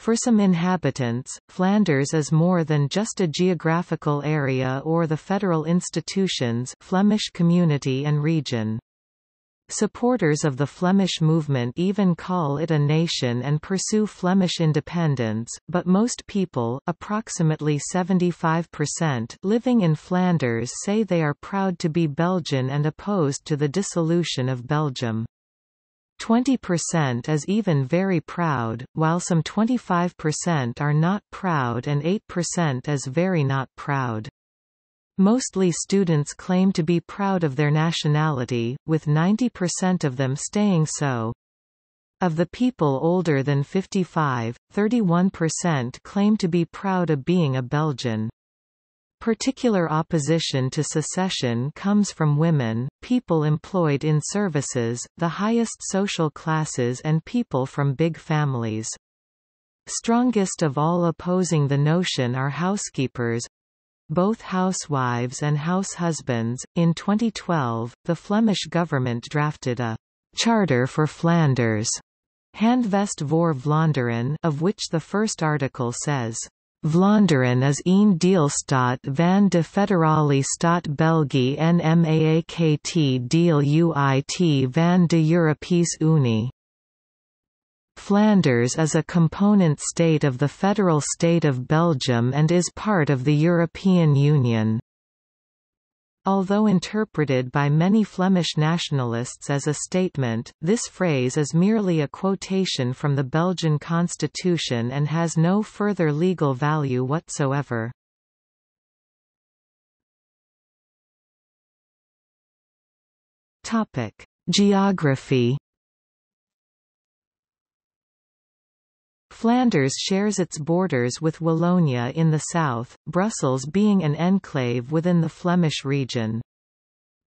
For some inhabitants, Flanders is more than just a geographical area or the federal institutions, Flemish community and region. Supporters of the Flemish movement even call it a nation and pursue Flemish independence, but most people, approximately seventy-five percent, living in Flanders say they are proud to be Belgian and opposed to the dissolution of Belgium. twenty percent is even very proud, while some twenty-five percent are not proud and eight percent is very not proud. Mostly students claim to be proud of their nationality, with ninety percent of them staying so. Of the people older than fifty-five, thirty-one percent claim to be proud of being a Belgian. Particular opposition to secession comes from women, people employed in services, the highest social classes and people from big families. Strongest of all opposing the notion are housekeepers, both housewives and house husbands. In twenty twelve, the Flemish government drafted a charter for Flanders, Handvest voor Vlaanderen, of which the first article says, Vlaanderen is een deelstaat van de federale staat België en maakt deel uit van de Europese Unie. Flanders is a component state of the federal state of Belgium and is part of the European Union. Although interpreted by many Flemish nationalists as a statement, this phrase is merely a quotation from the Belgian constitution and has no further legal value whatsoever. Topic: Geography. Flanders shares its borders with Wallonia in the south, Brussels being an enclave within the Flemish region.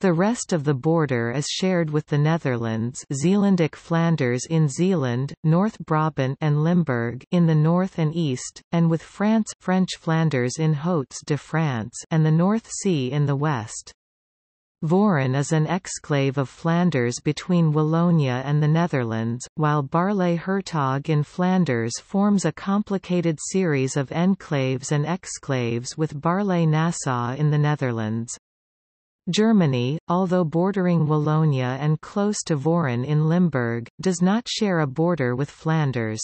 The rest of the border is shared with the Netherlands, Zeelandic Flanders in Zeeland, North Brabant and Limburg in the north and east, and with France, French Flanders in Hauts-de-France and the North Sea in the west. Voren is an exclave of Flanders between Wallonia and the Netherlands, while Barley-Hertog in Flanders forms a complicated series of enclaves and exclaves with Barley-Nassau in the Netherlands. Germany, although bordering Wallonia and close to Voren in Limburg, does not share a border with Flanders.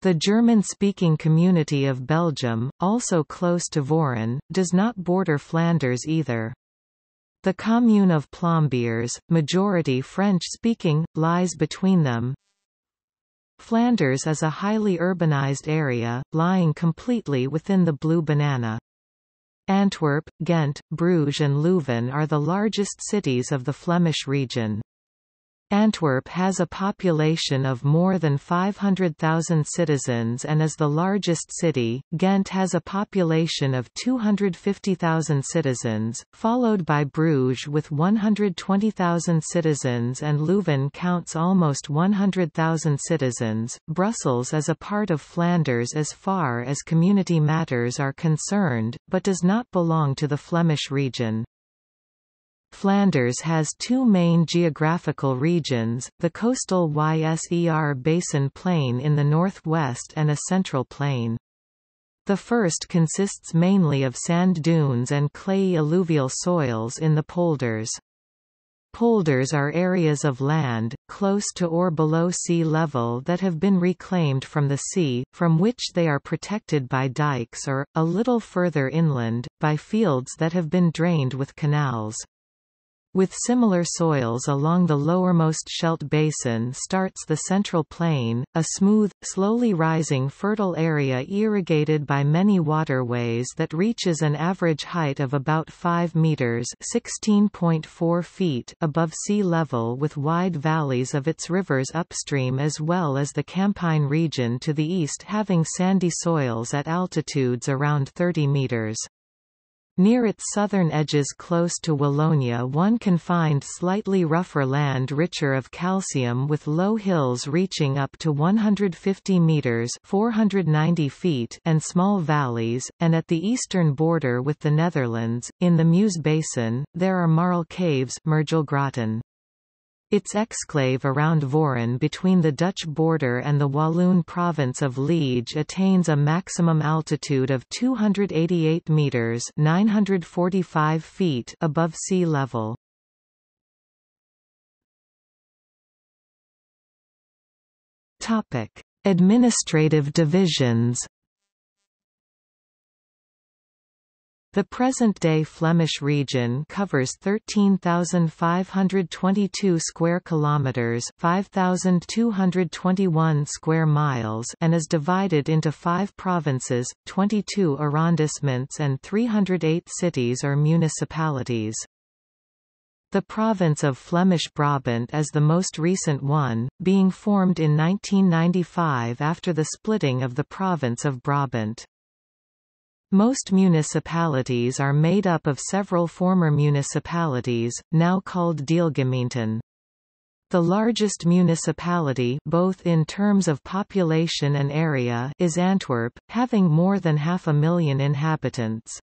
The German-speaking community of Belgium, also close to Voren, does not border Flanders either. The commune of Plombiers, majority French-speaking, lies between them. Flanders is a highly urbanized area, lying completely within the Blue Banana. Antwerp, Ghent, Bruges and Leuven are the largest cities of the Flemish region. Antwerp has a population of more than five hundred thousand citizens and is the largest city. Ghent has a population of two hundred fifty thousand citizens, followed by Bruges with one hundred twenty thousand citizens, and Leuven counts almost one hundred thousand citizens. Brussels is a part of Flanders as far as community matters are concerned, but does not belong to the Flemish region. Flanders has two main geographical regions, the coastal Yser Basin plain in the northwest and a central plain. The first consists mainly of sand dunes and clayey alluvial soils in the polders. Polders are areas of land, close to or below sea level that have been reclaimed from the sea, from which they are protected by dikes or, a little further inland, by fields that have been drained with canals. With similar soils along the lowermost Scheldt basin starts the central plain, a smooth, slowly rising fertile area irrigated by many waterways that reaches an average height of about five meters (sixteen point four feet) above sea level, with wide valleys of its rivers upstream, as well as the Campine region to the east having sandy soils at altitudes around thirty meters. Near its southern edges close to Wallonia one can find slightly rougher land richer of calcium, with low hills reaching up to one hundred fifty meters (four hundred ninety feet) and small valleys, and at the eastern border with the Netherlands, in the Meuse Basin, there are marl caves. Its exclave around Voren between the Dutch border and the Walloon province of Liège attains a maximum altitude of two hundred eighty-eight meters (nine hundred forty-five feet) above sea level. Topic: Administrative divisions. The present-day Flemish region covers thirteen thousand five hundred twenty-two square kilometers, five thousand two hundred twenty-one square miles, and is divided into five provinces, twenty-two arrondissements and three hundred eight cities or municipalities. The province of Flemish Brabant is the most recent one, being formed in nineteen ninety-five after the splitting of the province of Brabant. Most municipalities are made up of several former municipalities, now called deelgemeenten. The largest municipality, both in terms of population and area, is Antwerp, having more than half a million inhabitants.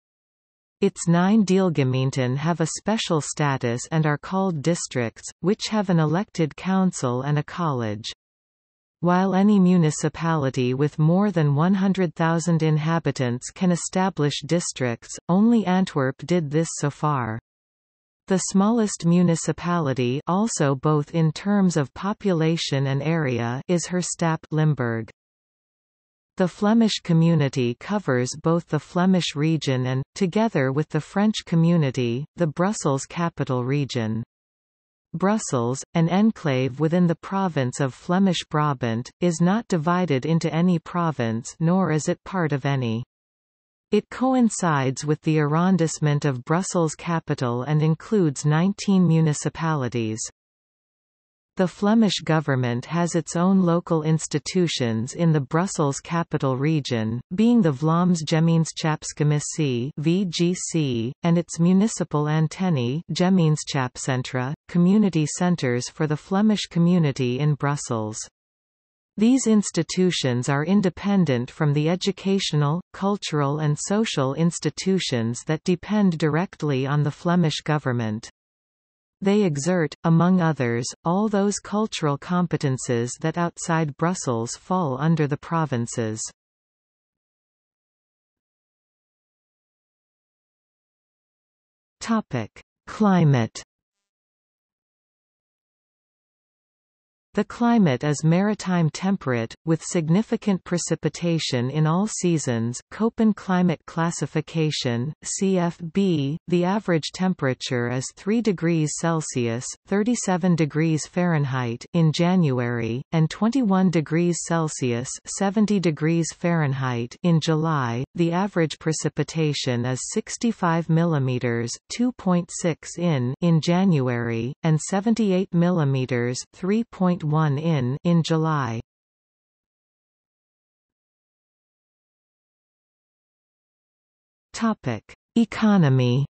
Its nine deelgemeenten have a special status and are called districts, which have an elected council and a college. While any municipality with more than one hundred thousand inhabitants can establish districts, only Antwerp did this so far. The smallest municipality, also both in terms of population and area, is Herstapp, Limburg. The Flemish community covers both the Flemish region and, together with the French community, the Brussels capital region. Brussels, an enclave within the province of Flemish Brabant, is not divided into any province nor is it part of any. It coincides with the arrondissement of Brussels capital and includes nineteen municipalities. The Flemish government has its own local institutions in the Brussels capital region, being the Vlaams-Gemeenschapscommissie (V G C) and its municipal antennae, Gemeenschapscentra, community centers for the Flemish community in Brussels. These institutions are independent from the educational, cultural and social institutions that depend directly on the Flemish government. They exert, among others, all those cultural competences that outside Brussels fall under the provinces. Topic: Climate. The climate is maritime temperate, with significant precipitation in all seasons. Köppen climate classification, C F B, the average temperature is three degrees Celsius, thirty-seven degrees Fahrenheit in January, and twenty-one degrees Celsius, seventy degrees Fahrenheit in July. The average precipitation is sixty-five millimeters, two point six inches in January, and seventy-eight millimeters, three point one inches in July. Topic: Economy.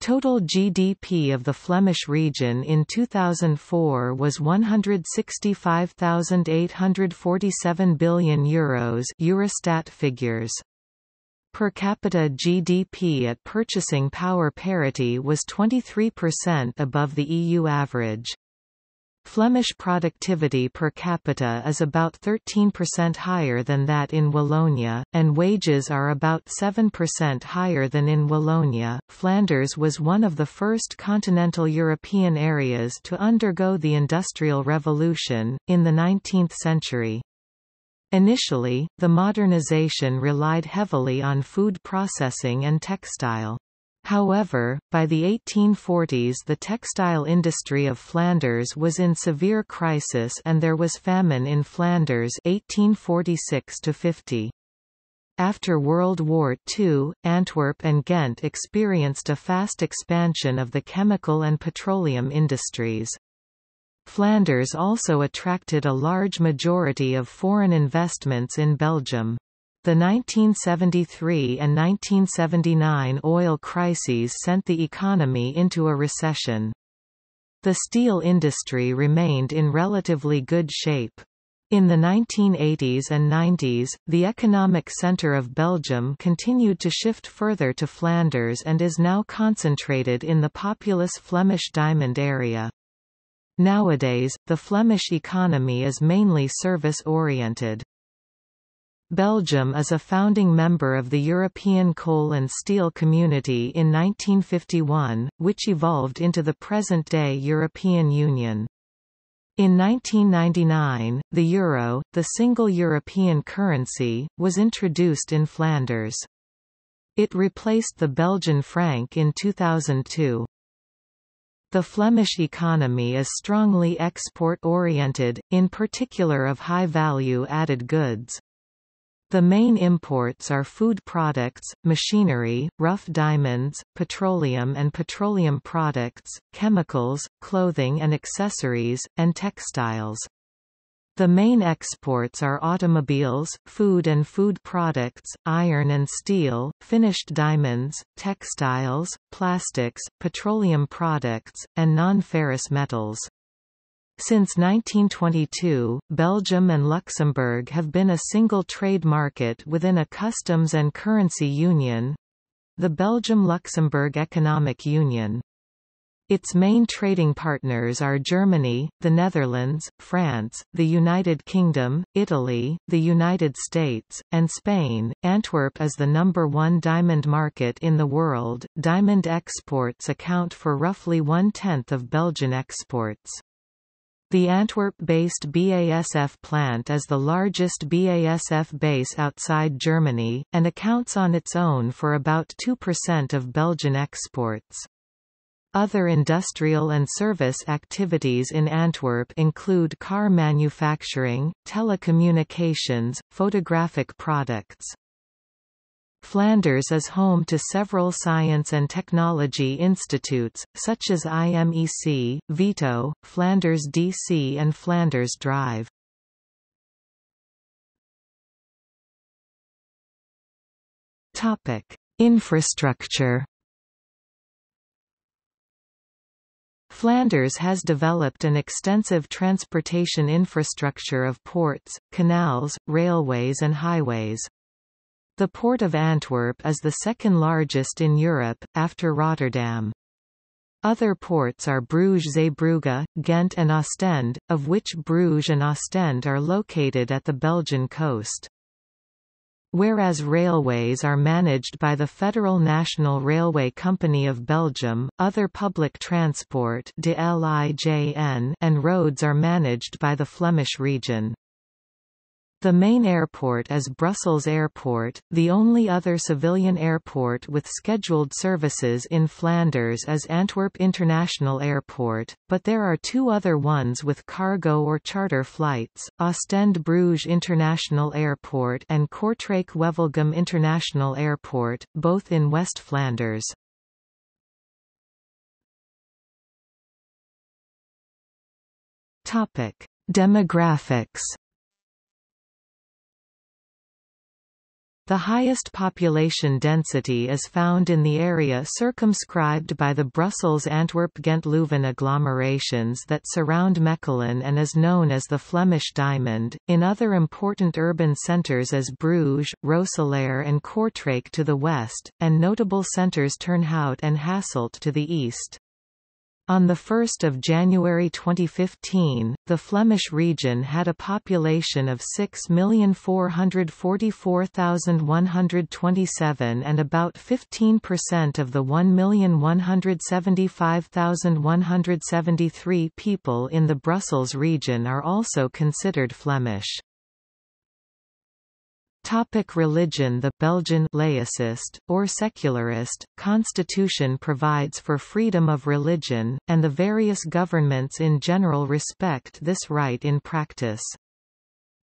Total G D P of the Flemish region in two thousand four was one hundred sixty-five thousand eight hundred forty-seven billion euros, Eurostat figures. Per capita G D P at purchasing power parity was twenty-three percent above the E U average. Flemish productivity per capita is about thirteen percent higher than that in Wallonia, and wages are about seven percent higher than in Wallonia. Flanders was one of the first continental European areas to undergo the Industrial Revolution, in the nineteenth century. Initially, the modernization relied heavily on food processing and textile. However, by the eighteen forties the textile industry of Flanders was in severe crisis and there was famine in Flanders eighteen forty-six to fifty. After World War Two, Antwerp and Ghent experienced a fast expansion of the chemical and petroleum industries. Flanders also attracted a large majority of foreign investments in Belgium. The nineteen seventy-three and nineteen seventy-nine oil crises sent the economy into a recession. The steel industry remained in relatively good shape. In the nineteen eighties and nineties, the economic centre of Belgium continued to shift further to Flanders and is now concentrated in the populous Flemish Diamond area. Nowadays, the Flemish economy is mainly service-oriented. Belgium is a founding member of the European Coal and Steel Community in nineteen fifty-one, which evolved into the present-day European Union. In nineteen ninety-nine, the euro, the single European currency, was introduced in Flanders. It replaced the Belgian franc in two thousand two. The Flemish economy is strongly export-oriented, in particular of high-value added goods. The main imports are food products, machinery, rough diamonds, petroleum and petroleum products, chemicals, clothing and accessories, and textiles. The main exports are automobiles, food and food products, iron and steel, finished diamonds, textiles, plastics, petroleum products, and non-ferrous metals. Since nineteen twenty-two, Belgium and Luxembourg have been a single trade market within a customs and currency union, the Belgium-Luxembourg Economic Union. Its main trading partners are Germany, the Netherlands, France, the United Kingdom, Italy, the United States, and Spain. Antwerp is the number one diamond market in the world. Diamond exports account for roughly one-tenth of Belgian exports. The Antwerp-based B A S F plant is the largest B A S F base outside Germany, and accounts on its own for about two percent of Belgian exports. Other industrial and service activities in Antwerp include car manufacturing, telecommunications, photographic products. Flanders is home to several science and technology institutes, such as I M E C, Vito, Flanders D C and Flanders Drive. Infrastructure. Flanders has developed an extensive transportation infrastructure of ports, canals, railways and highways. The port of Antwerp is the second largest in Europe, after Rotterdam. Other ports are Bruges-Zeebrugge, Ghent and Ostend, of which Bruges and Ostend are located at the Belgian coast. Whereas railways are managed by the Federal National Railway Company of Belgium, other public transport and roads are managed by the Flemish region. The main airport is Brussels Airport. The only other civilian airport with scheduled services in Flanders is Antwerp International Airport, but there are two other ones with cargo or charter flights, Ostend Bruges International Airport and Kortrijk Wevelgem International Airport, both in West Flanders. Demographics. The highest population density is found in the area circumscribed by the Brussels-Antwerp-Ghent-Leuven agglomerations that surround Mechelen and is known as the Flemish Diamond. In other important urban centres as Bruges, Roeselare and Kortrijk to the west, and notable centres Turnhout and Hasselt to the east. On the first of January twenty fifteen, the Flemish region had a population of six million four hundred forty-four thousand one hundred twenty-seven and about fifteen percent of the one million one hundred seventy-five thousand one hundred seventy-three people in the Brussels region are also considered Flemish. Topic: religion. The Belgian laicist, or secularist, constitution provides for freedom of religion, and the various governments in general respect this right in practice.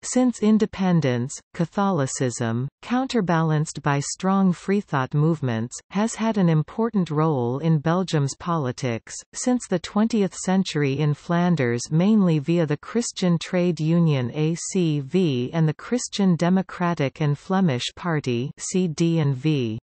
Since independence, Catholicism, counterbalanced by strong freethought movements, has had an important role in Belgium's politics. Since the twentieth century in Flanders, mainly via the Christian Trade Union A C V and the Christian Democratic and Flemish Party C D and V.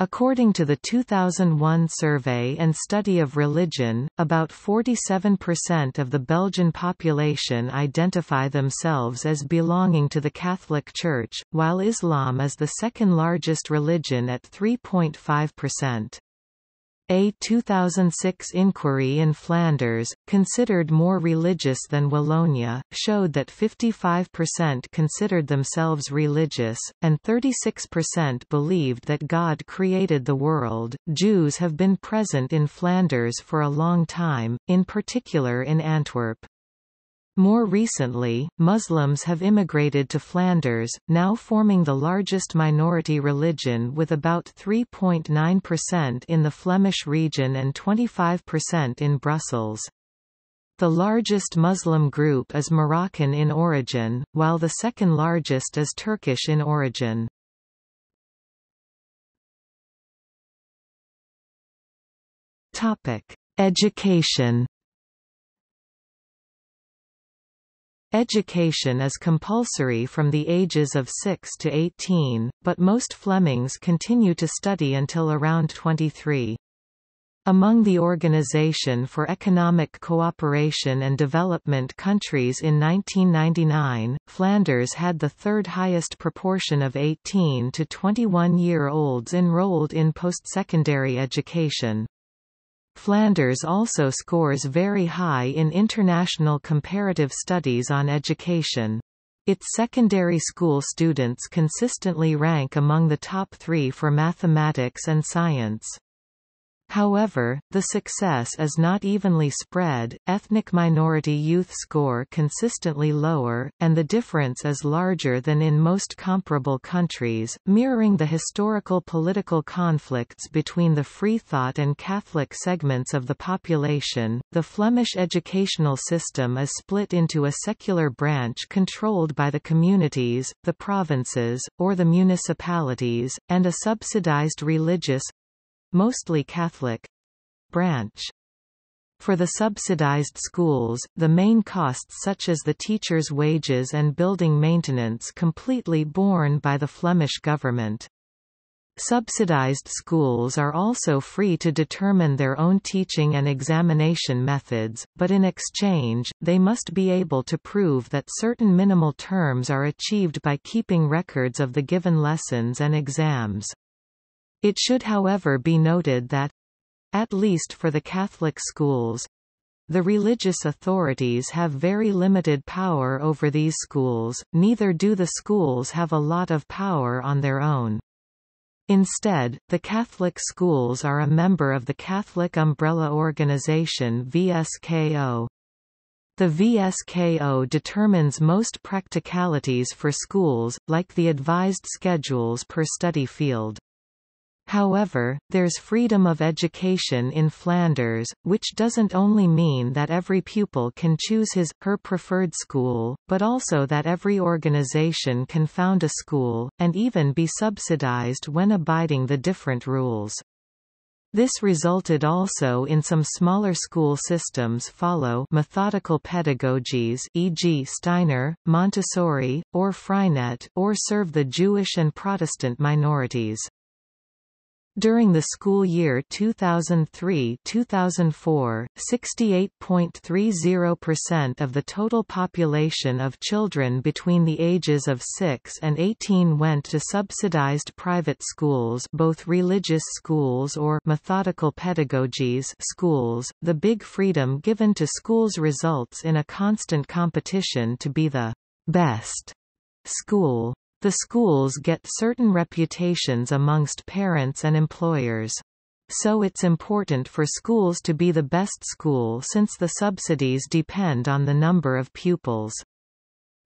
According to the two thousand one survey and study of religion, about forty-seven percent of the Belgian population identify themselves as belonging to the Catholic Church, while Islam is the second largest religion at three point five percent. A two thousand six inquiry in Flanders, considered more religious than Wallonia, showed that fifty-five percent considered themselves religious, and thirty-six percent believed that God created the world. Jews have been present in Flanders for a long time, in particular in Antwerp. More recently, Muslims have immigrated to Flanders, now forming the largest minority religion with about three point nine percent in the Flemish region and twenty-five percent in Brussels. The largest Muslim group is Moroccan in origin, while the second largest is Turkish in origin. Topic: Education. Education is compulsory from the ages of six to eighteen, but most Flemings continue to study until around twenty-three. Among the Organization for Economic Cooperation and Development countries in nineteen ninety-nine, Flanders had the third highest proportion of eighteen to twenty-one-year-olds enrolled in post-secondary education. Flanders also scores very high in international comparative studies on education. Its secondary school students consistently rank among the top three for mathematics and science. However, the success is not evenly spread, ethnic minority youth score consistently lower, and the difference is larger than in most comparable countries, mirroring the historical political conflicts between the freethought and Catholic segments of the population. The Flemish educational system is split into a secular branch controlled by the communities, the provinces, or the municipalities, and a subsidized religious, mostly Catholic, branch. For the subsidized schools, the main costs such as the teachers' wages and building maintenance completely borne by the Flemish government. Subsidized schools are also free to determine their own teaching and examination methods, but in exchange, they must be able to prove that certain minimal terms are achieved by keeping records of the given lessons and exams. It should however be noted that, at least for the Catholic schools, the religious authorities have very limited power over these schools, neither do the schools have a lot of power on their own. Instead, the Catholic schools are a member of the Catholic umbrella organization V S K O. The V S K O determines most practicalities for schools, like the advised schedules per study field. However, there's freedom of education in Flanders, which doesn't only mean that every pupil can choose his, her preferred school, but also that every organization can found a school, and even be subsidized when abiding the different rules. This resulted also in some smaller school systems follow methodical pedagogies, for example Steiner, Montessori, or Freinet, or serve the Jewish and Protestant minorities. During the school year two thousand three to two thousand four, sixty-eight point three zero percent of the total population of children between the ages of six and eighteen went to subsidized private schools, both religious schools or methodical pedagogies schools. The big freedom given to schools results in a constant competition to be the best school. The schools get certain reputations amongst parents and employers. So it's important for schools to be the best school since the subsidies depend on the number of pupils.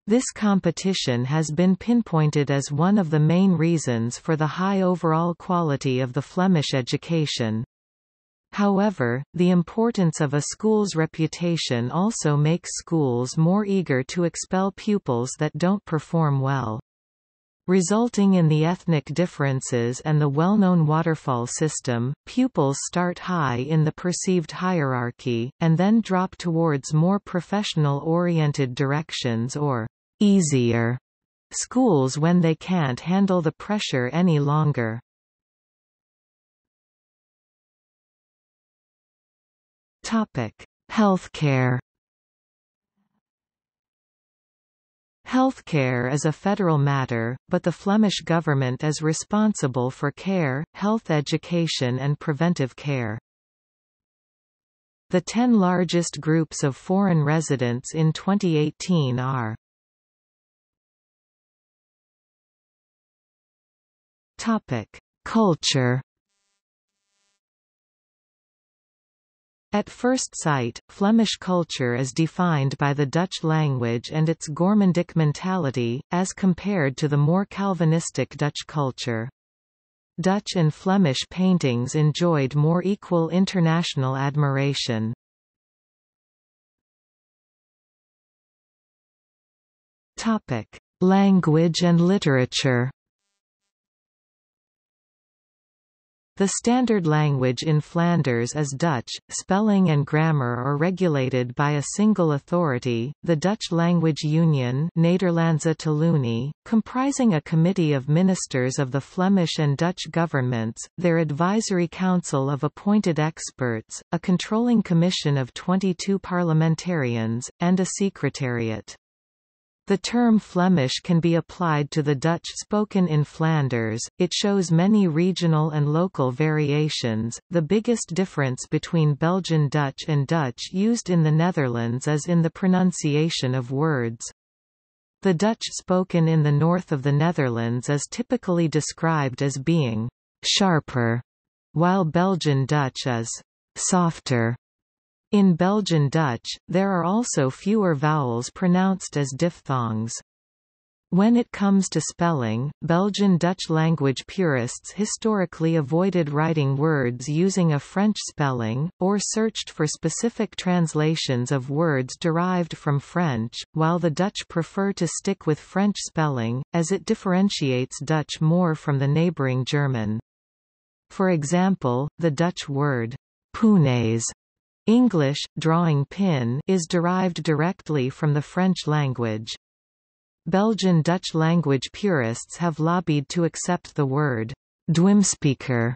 This competition has been pinpointed as one of the main reasons for the high overall quality of the Flemish education. However, the importance of a school's reputation also makes schools more eager to expel pupils that don't perform well, resulting in the ethnic differences and the well-known waterfall system. Pupils start high in the perceived hierarchy, and then drop towards more professional-oriented directions or easier schools when they can't handle the pressure any longer. Topic: Healthcare. Healthcare is a federal matter, but the Flemish government is responsible for care, health education and preventive care. The ten largest groups of foreign residents in twenty eighteen are: Topic: Culture. At first sight, Flemish culture is defined by the Dutch language and its Gourmandic mentality, as compared to the more Calvinistic Dutch culture. Dutch and Flemish paintings enjoyed more equal international admiration. Topic: Language and literature. The standard language in Flanders is Dutch. Spelling and grammar are regulated by a single authority, the Dutch Language Union (Nederlandse Taalunie), comprising a committee of ministers of the Flemish and Dutch governments, their advisory council of appointed experts, a controlling commission of twenty-two parliamentarians, and a secretariat. The term Flemish can be applied to the Dutch spoken in Flanders. It shows many regional and local variations. The biggest difference between Belgian Dutch and Dutch used in the Netherlands is in the pronunciation of words. The Dutch spoken in the north of the Netherlands is typically described as being sharper, while Belgian Dutch is softer. In Belgian Dutch, there are also fewer vowels pronounced as diphthongs. When it comes to spelling, Belgian Dutch language purists historically avoided writing words using a French spelling, or searched for specific translations of words derived from French, while the Dutch prefer to stick with French spelling, as it differentiates Dutch more from the neighboring German. For example, the Dutch word punaise, English, drawing pin, is derived directly from the French language. Belgian Dutch language purists have lobbied to accept the word "duimspiker,"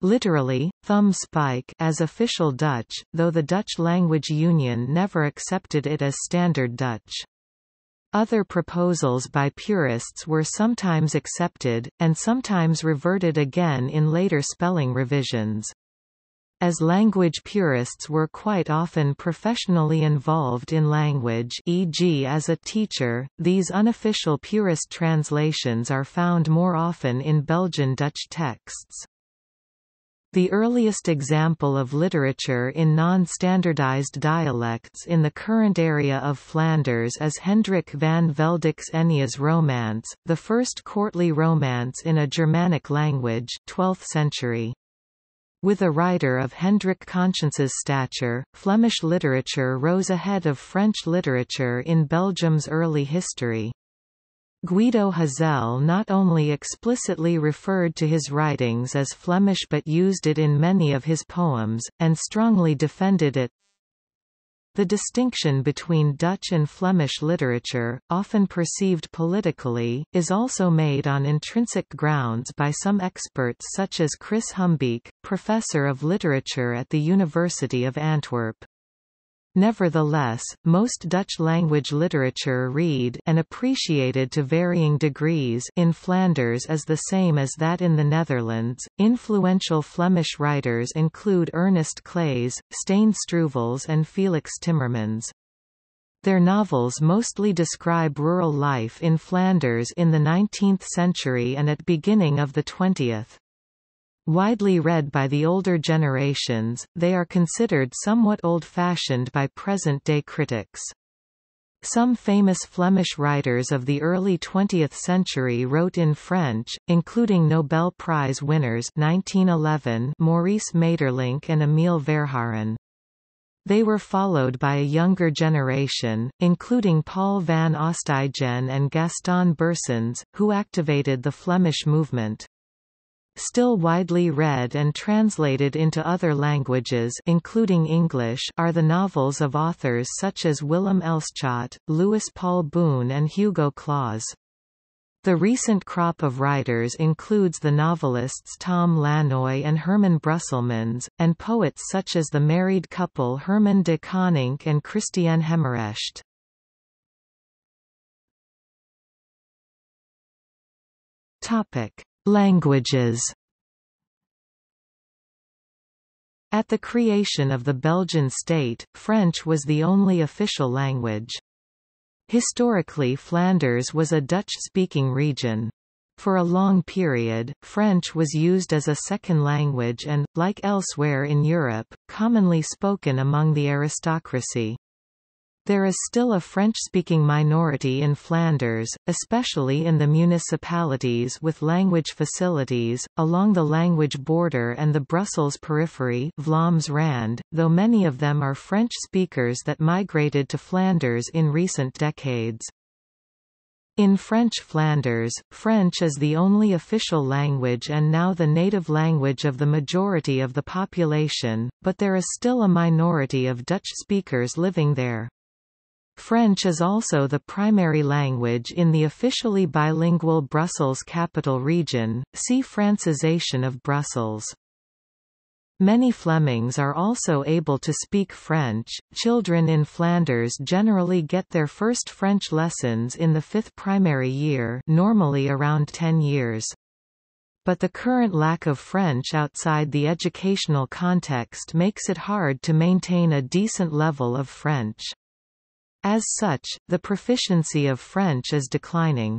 literally, thumb spike, as official Dutch, though the Dutch Language Union never accepted it as standard Dutch. Other proposals by purists were sometimes accepted, and sometimes reverted again in later spelling revisions. As language purists were quite often professionally involved in language, for example as a teacher, these unofficial purist translations are found more often in Belgian Dutch texts. The earliest example of literature in non-standardized dialects in the current area of Flanders is Hendrik van Veldik's Ennia's Romance, the first courtly romance in a Germanic language, twelfth century. With a writer of Hendrik Conscience's stature, Flemish literature rose ahead of French literature in Belgium's early history. Guido Hazel not only explicitly referred to his writings as Flemish but used it in many of his poems, and strongly defended it. The distinction between Dutch and Flemish literature, often perceived politically, is also made on intrinsic grounds by some experts such as Chris Humbeek, professor of literature at the University of Antwerp. Nevertheless, most Dutch language literature read and appreciated to varying degrees in Flanders is the same as that in the Netherlands. Influential Flemish writers include Ernest Claes, Stijn Streuvels, and Felix Timmermans. Their novels mostly describe rural life in Flanders in the nineteenth century and at beginning of the twentieth. Widely read by the older generations, they are considered somewhat old-fashioned by present-day critics. Some famous Flemish writers of the early twentieth century wrote in French, including Nobel Prize winners nineteen eleven Maurice Maeterlinck and Émile Verhaeren. They were followed by a younger generation, including Paul van Ostuygen and Gaston Bersens, who activated the Flemish movement. Still widely read and translated into other languages including English are the novels of authors such as Willem Elschot, Louis Paul Boon and Hugo Claus. The recent crop of writers includes the novelists Tom Lanois and Herman Brusselmans, and poets such as the married couple Herman de Konink and Christiane Hemmerecht. Topic: Languages. At the creation of the Belgian state, French was the only official language. Historically, Flanders was a Dutch-speaking region. For a long period, French was used as a second language and, like elsewhere in Europe, commonly spoken among the aristocracy. There is still a French-speaking minority in Flanders, especially in the municipalities with language facilities, along the language border and the Brussels periphery, Vlaams Rand, though many of them are French speakers that migrated to Flanders in recent decades. In French Flanders, French is the only official language and now the native language of the majority of the population, but there is still a minority of Dutch speakers living there. French is also the primary language in the officially bilingual Brussels capital region, see Francisation of Brussels. Many Flemings are also able to speak French. Children in Flanders generally get their first French lessons in the fifth primary year, normally around ten years. But the current lack of French outside the educational context makes it hard to maintain a decent level of French. As such, the proficiency of French is declining.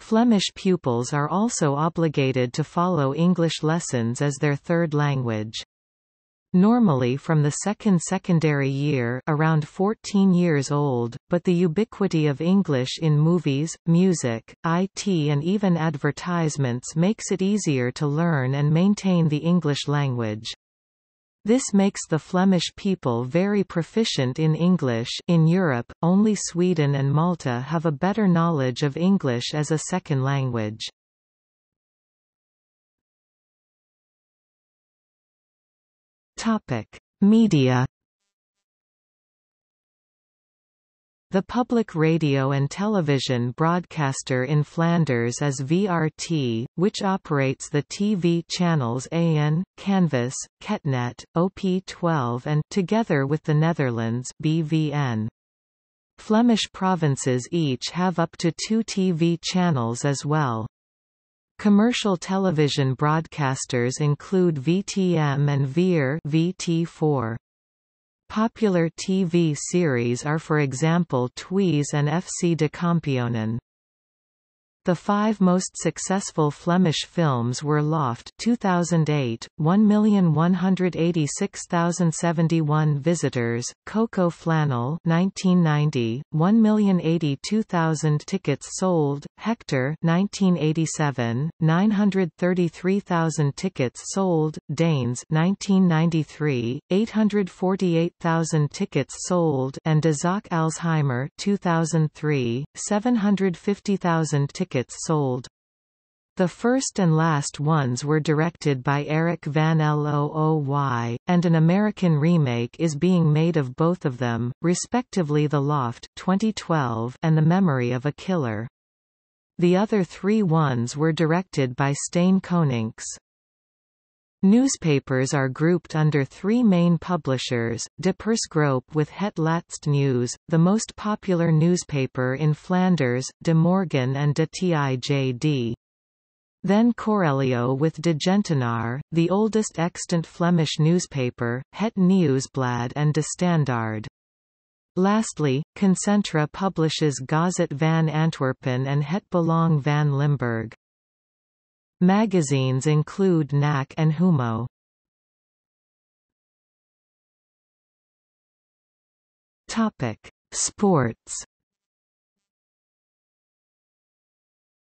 Flemish pupils are also obligated to follow English lessons as their third language. Normally from the second secondary year, around fourteen years old, but the ubiquity of English in movies, music, I T and even advertisements makes it easier to learn and maintain the English language. This makes the Flemish people very proficient in English. In Europe, only Sweden and Malta have a better knowledge of English as a second language. Topic: Media. The public radio and television broadcaster in Flanders is V R T, which operates the T V channels A N, Canvas, Ketnet, O P twelve and, together with the Netherlands, B V N. Flemish provinces each have up to two T V channels as well. Commercial television broadcasters include V T M and Veer V T four. Popular T V series are for example Tweez and F C de Kampioenen. The five most successful Flemish films were Loft two thousand eight, one million one hundred eighty-six thousand seventy-one visitors, Coco Flannel nineteen ninety, one million eighty-two thousand tickets sold, Hector nineteen eighty-seven, nine hundred thirty-three thousand tickets sold, Danes nineteen ninety-three, eight hundred forty-eight thousand tickets sold, and De Zaak Alzheimer two thousand three, seven hundred fifty thousand tickets sold. The first and last ones were directed by Eric Van Looy, and an American remake is being made of both of them, respectively The Loft twenty twelve and The Memory of a Killer. The other three ones were directed by Stijn Koninks. Newspapers are grouped under three main publishers, De Persgroep with Het Laatste Nieuws, the most popular newspaper in Flanders, De Morgen and De Tijd. Then Corelio with De Gentenaar, the oldest extant Flemish newspaper, Het Nieuwsblad and De Standaard. Lastly, Concentra publishes Gazet van Antwerpen and Het Belang van Limburg. Magazines include N A C and Humo. Topic: Sports.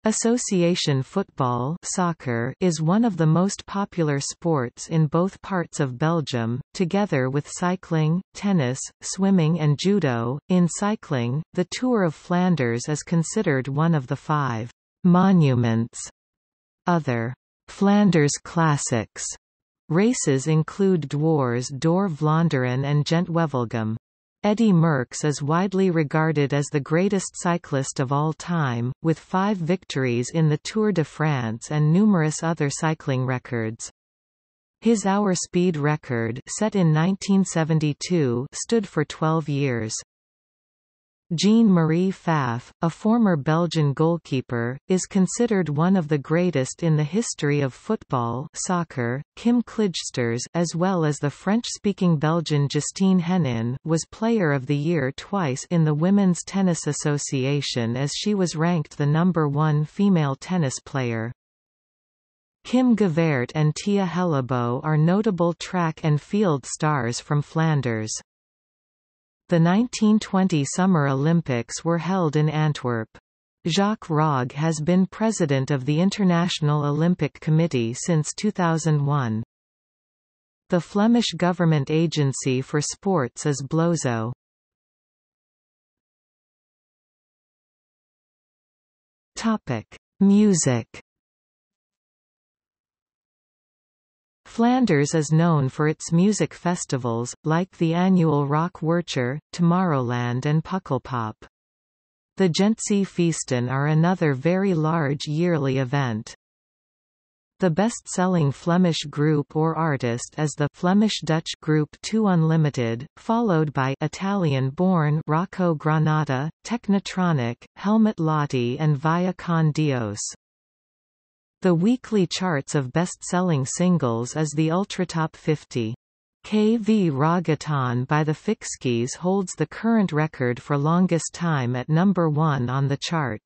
Association football soccer is one of the most popular sports in both parts of Belgium, together with cycling, tennis, swimming and judo. In cycling, the Tour of Flanders is considered one of the five monuments. Other Flanders classics races include Dwars door Vlaanderen and Gent-Wevelgem. Eddy Merckx is widely regarded as the greatest cyclist of all time, with five victories in the Tour de France and numerous other cycling records. His hour speed record, set in nineteen seventy-two, stood for twelve years. Jean-Marie Pfaff, a former Belgian goalkeeper, is considered one of the greatest in the history of football soccer. Kim Clijsters, as well as the French-speaking Belgian Justine Henin, was Player of the Year twice in the Women's Tennis Association, as she was ranked the number one female tennis player. Kim Gevaert and Tia Hellebeau are notable track and field stars from Flanders. The nineteen twenty Summer Olympics were held in Antwerp. Jacques Rogge has been president of the International Olympic Committee since two thousand one. The Flemish government agency for sports is BLOZO. Topic: Music. Flanders is known for its music festivals, like the annual Rock Werchter, Tomorrowland and Pukkelpop. The Gentse-feesten are another very large yearly event. The best-selling Flemish group or artist is the Flemish-Dutch group Two Unlimited, followed by Italian-born Rocco Granata, Technotronic, Helmut Lotti and Via Con Dios. The weekly charts of best-selling singles is the Ultratop fifty. K V Ragaton by the Fikskis holds the current record for longest time at number one on the chart.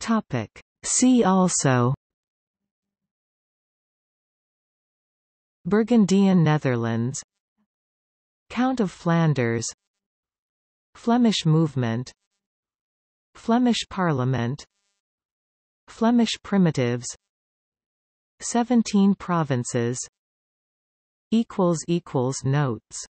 Topic. See also: Burgundian Netherlands, Count of Flanders, Flemish movement, Flemish Parliament, Flemish primitives, Seventeen Provinces. Notes